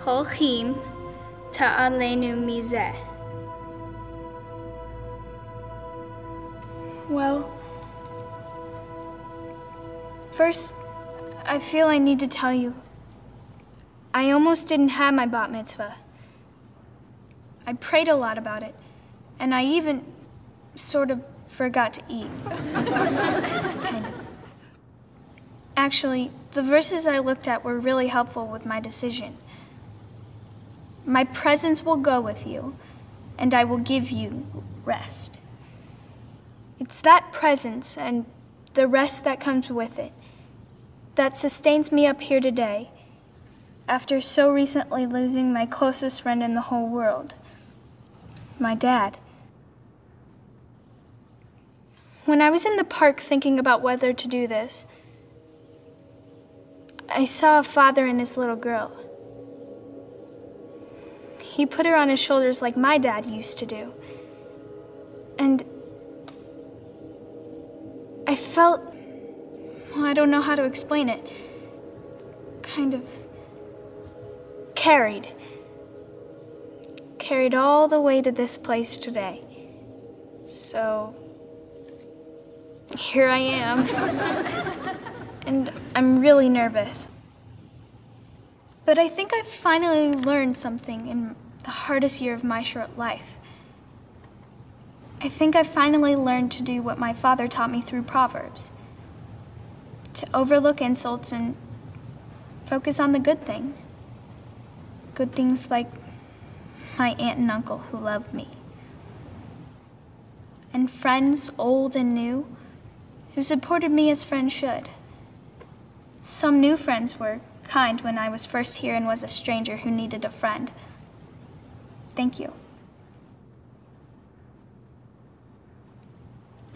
holchim ta'alenu mizeh. Well, first, I feel I need to tell you. I almost didn't have my bat mitzvah. I prayed a lot about it, and I even sort of forgot to eat. Kind of. Actually, the verses I looked at were really helpful with my decision. My presence will go with you, and I will give you rest. It's that presence and the rest that comes with it that sustains me up here today after so recently losing my closest friend in the whole world, my dad. When I was in the park thinking about whether to do this, I saw a father and his little girl. He put her on his shoulders like my dad used to do. And I felt, well, I don't know how to explain it, kind of carried. Carried all the way to this place today. So, here I am. And I'm really nervous. But I think I've finally learned something in the hardest year of my short life. I think I've finally learned to do what my father taught me through Proverbs, to overlook insults and focus on the good things. Good things like my aunt and uncle who love me, and friends old and new who supported me as friends should. Some new friends were kind when I was first here and was a stranger who needed a friend. Thank you.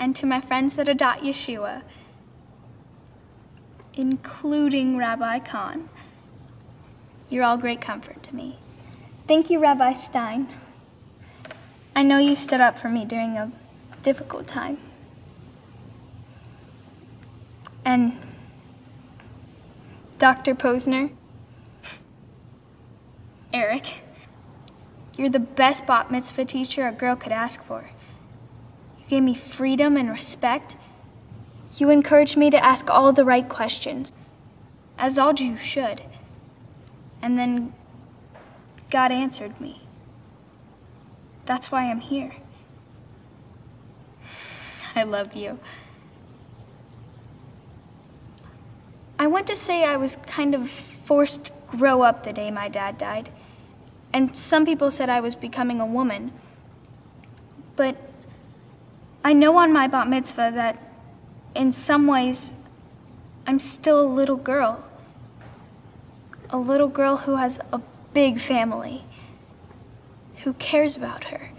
And to my friends at Adat Yeshua, including Rabbi Khan, you're all great comfort to me. Thank you, Rabbi Stein. I know you stood up for me during a difficult time. And Dr. Posner, Eric, you're the best bat mitzvah teacher a girl could ask for. You gave me freedom and respect. You encouraged me to ask all the right questions, as all Jews should. And then God answered me. That's why I'm here. I love you. I want to say I was kind of forced to grow up the day my dad died, and some people said I was becoming a woman. But I know on my bat mitzvah that in some ways I'm still a little girl who has a big family, who cares about her,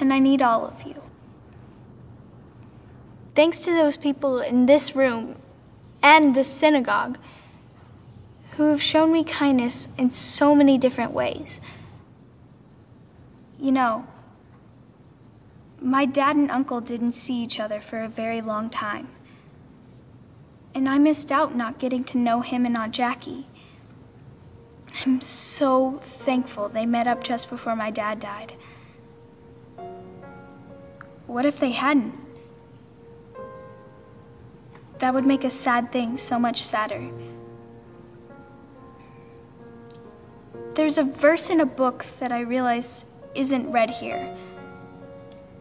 and I need all of you. Thanks to those people in this room and the synagogue who have shown me kindness in so many different ways. You know, my dad and uncle didn't see each other for a very long time. and I missed out not getting to know him and Aunt Jackie. I'm so thankful they met up just before my dad died. What if they hadn't? That would make a sad thing so much sadder. There's a verse in a book that I realize isn't read here,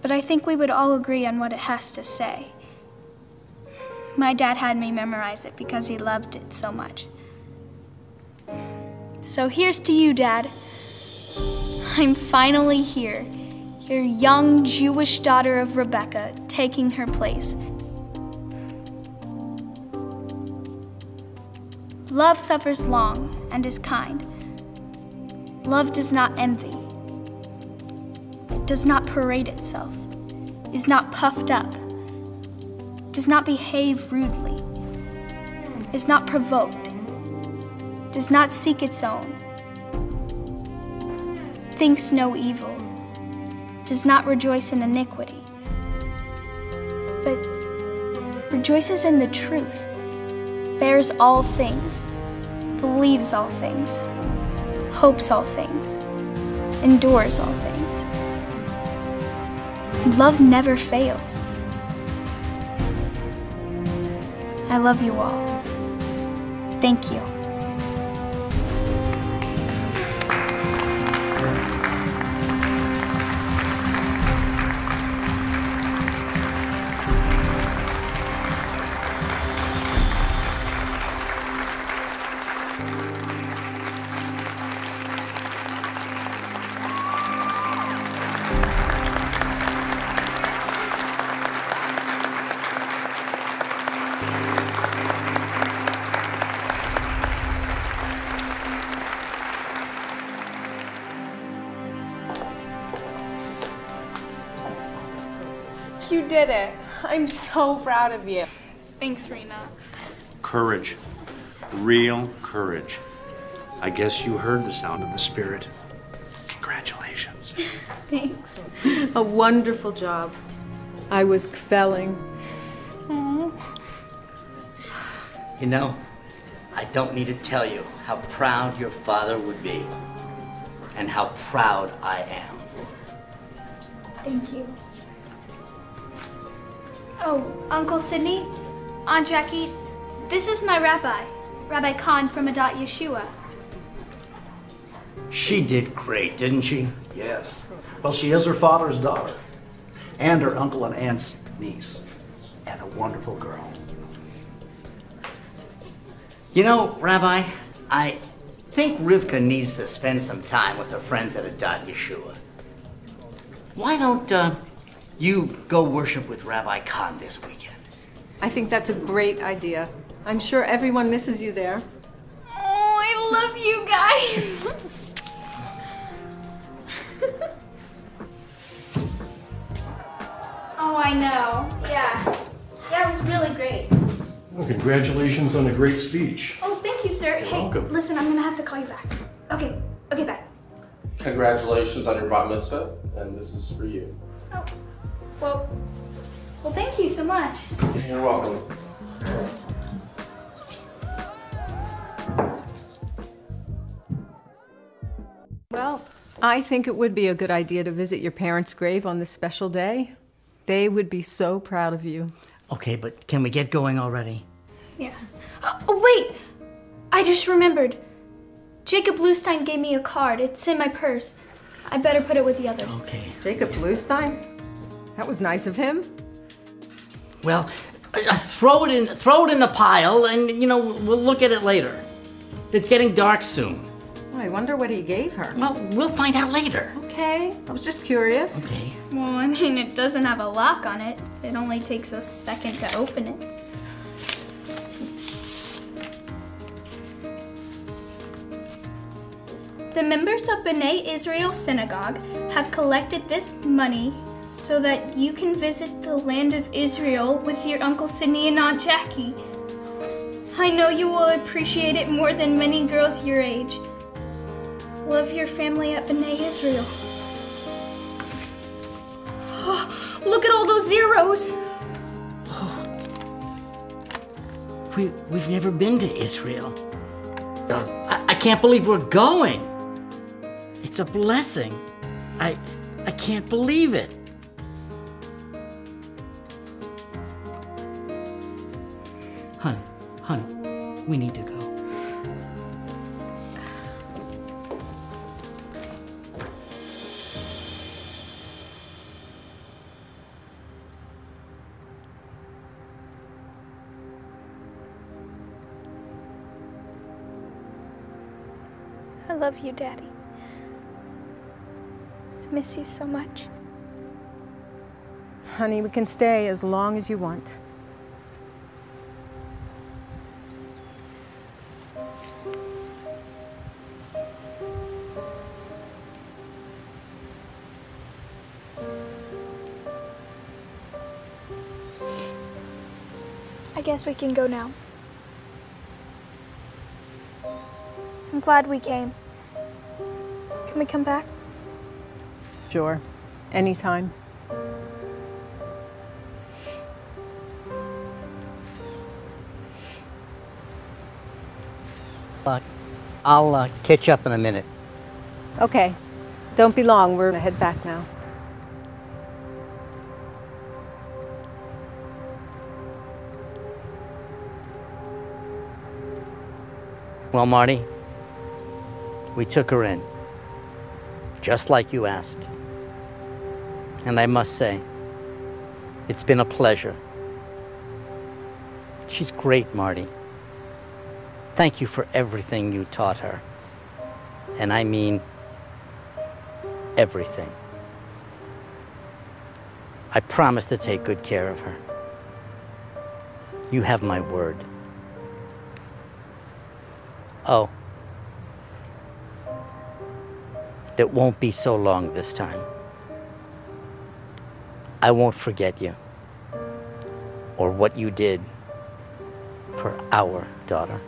but I think we would all agree on what it has to say. My dad had me memorize it because he loved it so much. So here's to you, Dad. I'm finally here, your young Jewish daughter of Rebecca, taking her place. Love suffers long and is kind. Love does not envy. It does not parade itself, is not puffed up, does not behave rudely, is not provoked, does not seek its own, thinks no evil, does not rejoice in iniquity, but rejoices in the truth, bears all things, believes all things, hopes all things, endures all things. Love never fails. I love you all. Thank you. You did it. I'm so proud of you. Thanks, Rena. Courage. Real courage. I guess you heard the sound of the Spirit. Congratulations. Thanks. A wonderful job. I was kvelling. You know, I don't need to tell you how proud your father would be and how proud I am. Thank you. Oh, Uncle Sydney, Aunt Jackie, this is my rabbi, Rabbi Khan from Adat Yeshua. She did great, didn't she? Yes. Well, she is her father's daughter, and her uncle and aunt's niece, and a wonderful girl. You know, Rabbi, I think Rivka needs to spend some time with her friends at Adat Yeshua. Why don't, you go worship with Rabbi Khan this weekend? I think that's a great idea. I'm sure everyone misses you there. Oh, I love you guys. Oh, I know. Yeah. That was really great. Well, congratulations on a great speech. Oh, thank you, sir. You're welcome. Listen, I'm going to have to call you back. Okay. Okay, bye. Congratulations on your bat mitzvah, and this is for you. Oh. Well, thank you so much. You're welcome. Well, I think it would be a good idea to visit your parents' grave on this special day. They would be so proud of you. Okay, but can we get going already? Yeah. Oh, wait! I just remembered. Jacob Bluestein gave me a card. It's in my purse. I better put it with the others. Okay. Jacob Bluestein? That was nice of him. Well, throw it in the pile, and you know we'll look at it later. It's getting dark soon. Well, I wonder what he gave her. Well, we'll find out later. Okay, I was just curious. Okay. Well, I mean, it doesn't have a lock on it. It only takes a second to open it. The members of B'nai Israel Synagogue have collected this money so that you can visit the land of Israel with your Uncle Sydney and Aunt Jackie. I know you will appreciate it more than many girls your age. Love your family at B'nai Israel. Oh, look at all those zeros! Oh. We've never been to Israel. I can't believe we're going. It's a blessing. I can't believe it. Hun, we need to go. I love you, Daddy. I miss you so much. Honey, we can stay as long as you want. I guess we can go now. I'm glad we came. Can we come back? Sure. Anytime. I'll catch up in a minute. Okay. Don't be long. We're gonna head back now. Well, Marty, we took her in. Just like you asked. And I must say, it's been a pleasure. She's great, Marty. Thank you for everything you taught her. And I mean everything. I promise to take good care of her. You have my word. Oh. It won't be so long this time. I won't forget you or what you did for our daughter.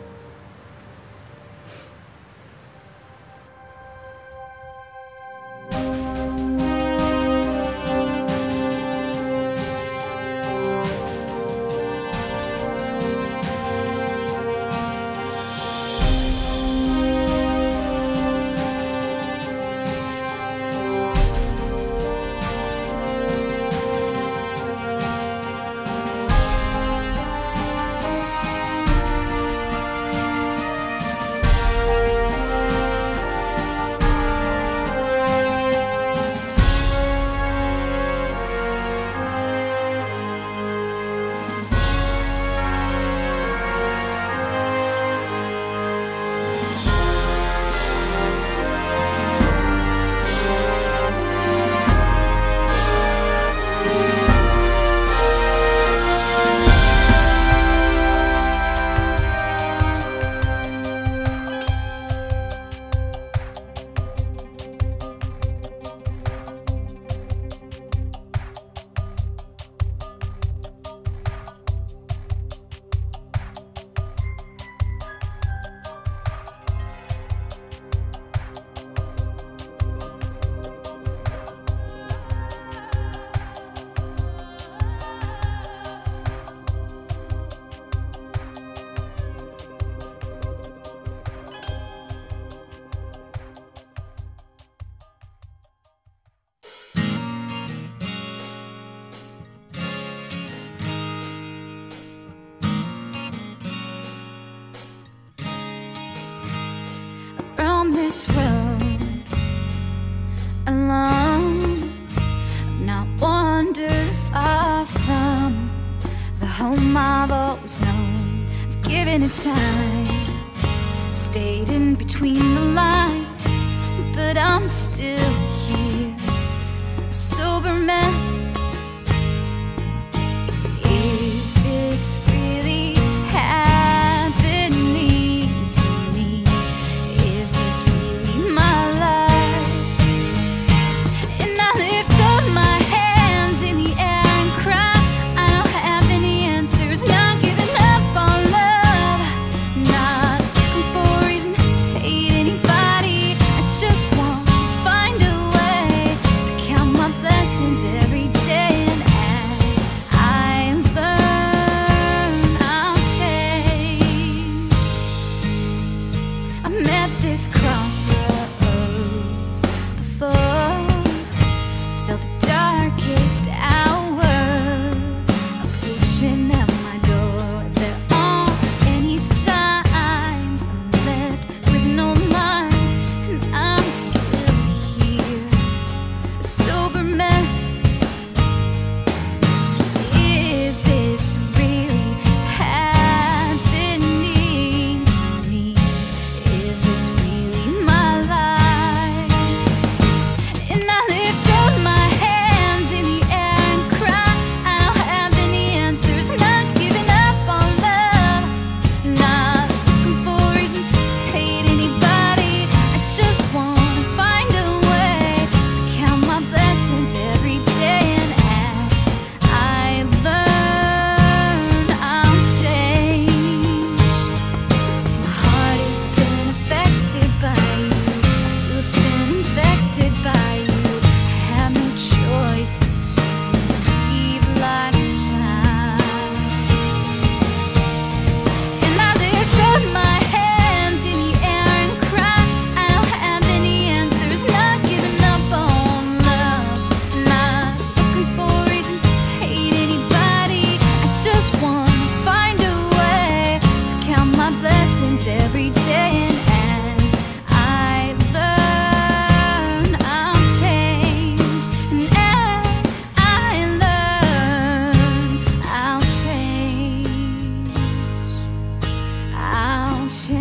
Blessings every day. change.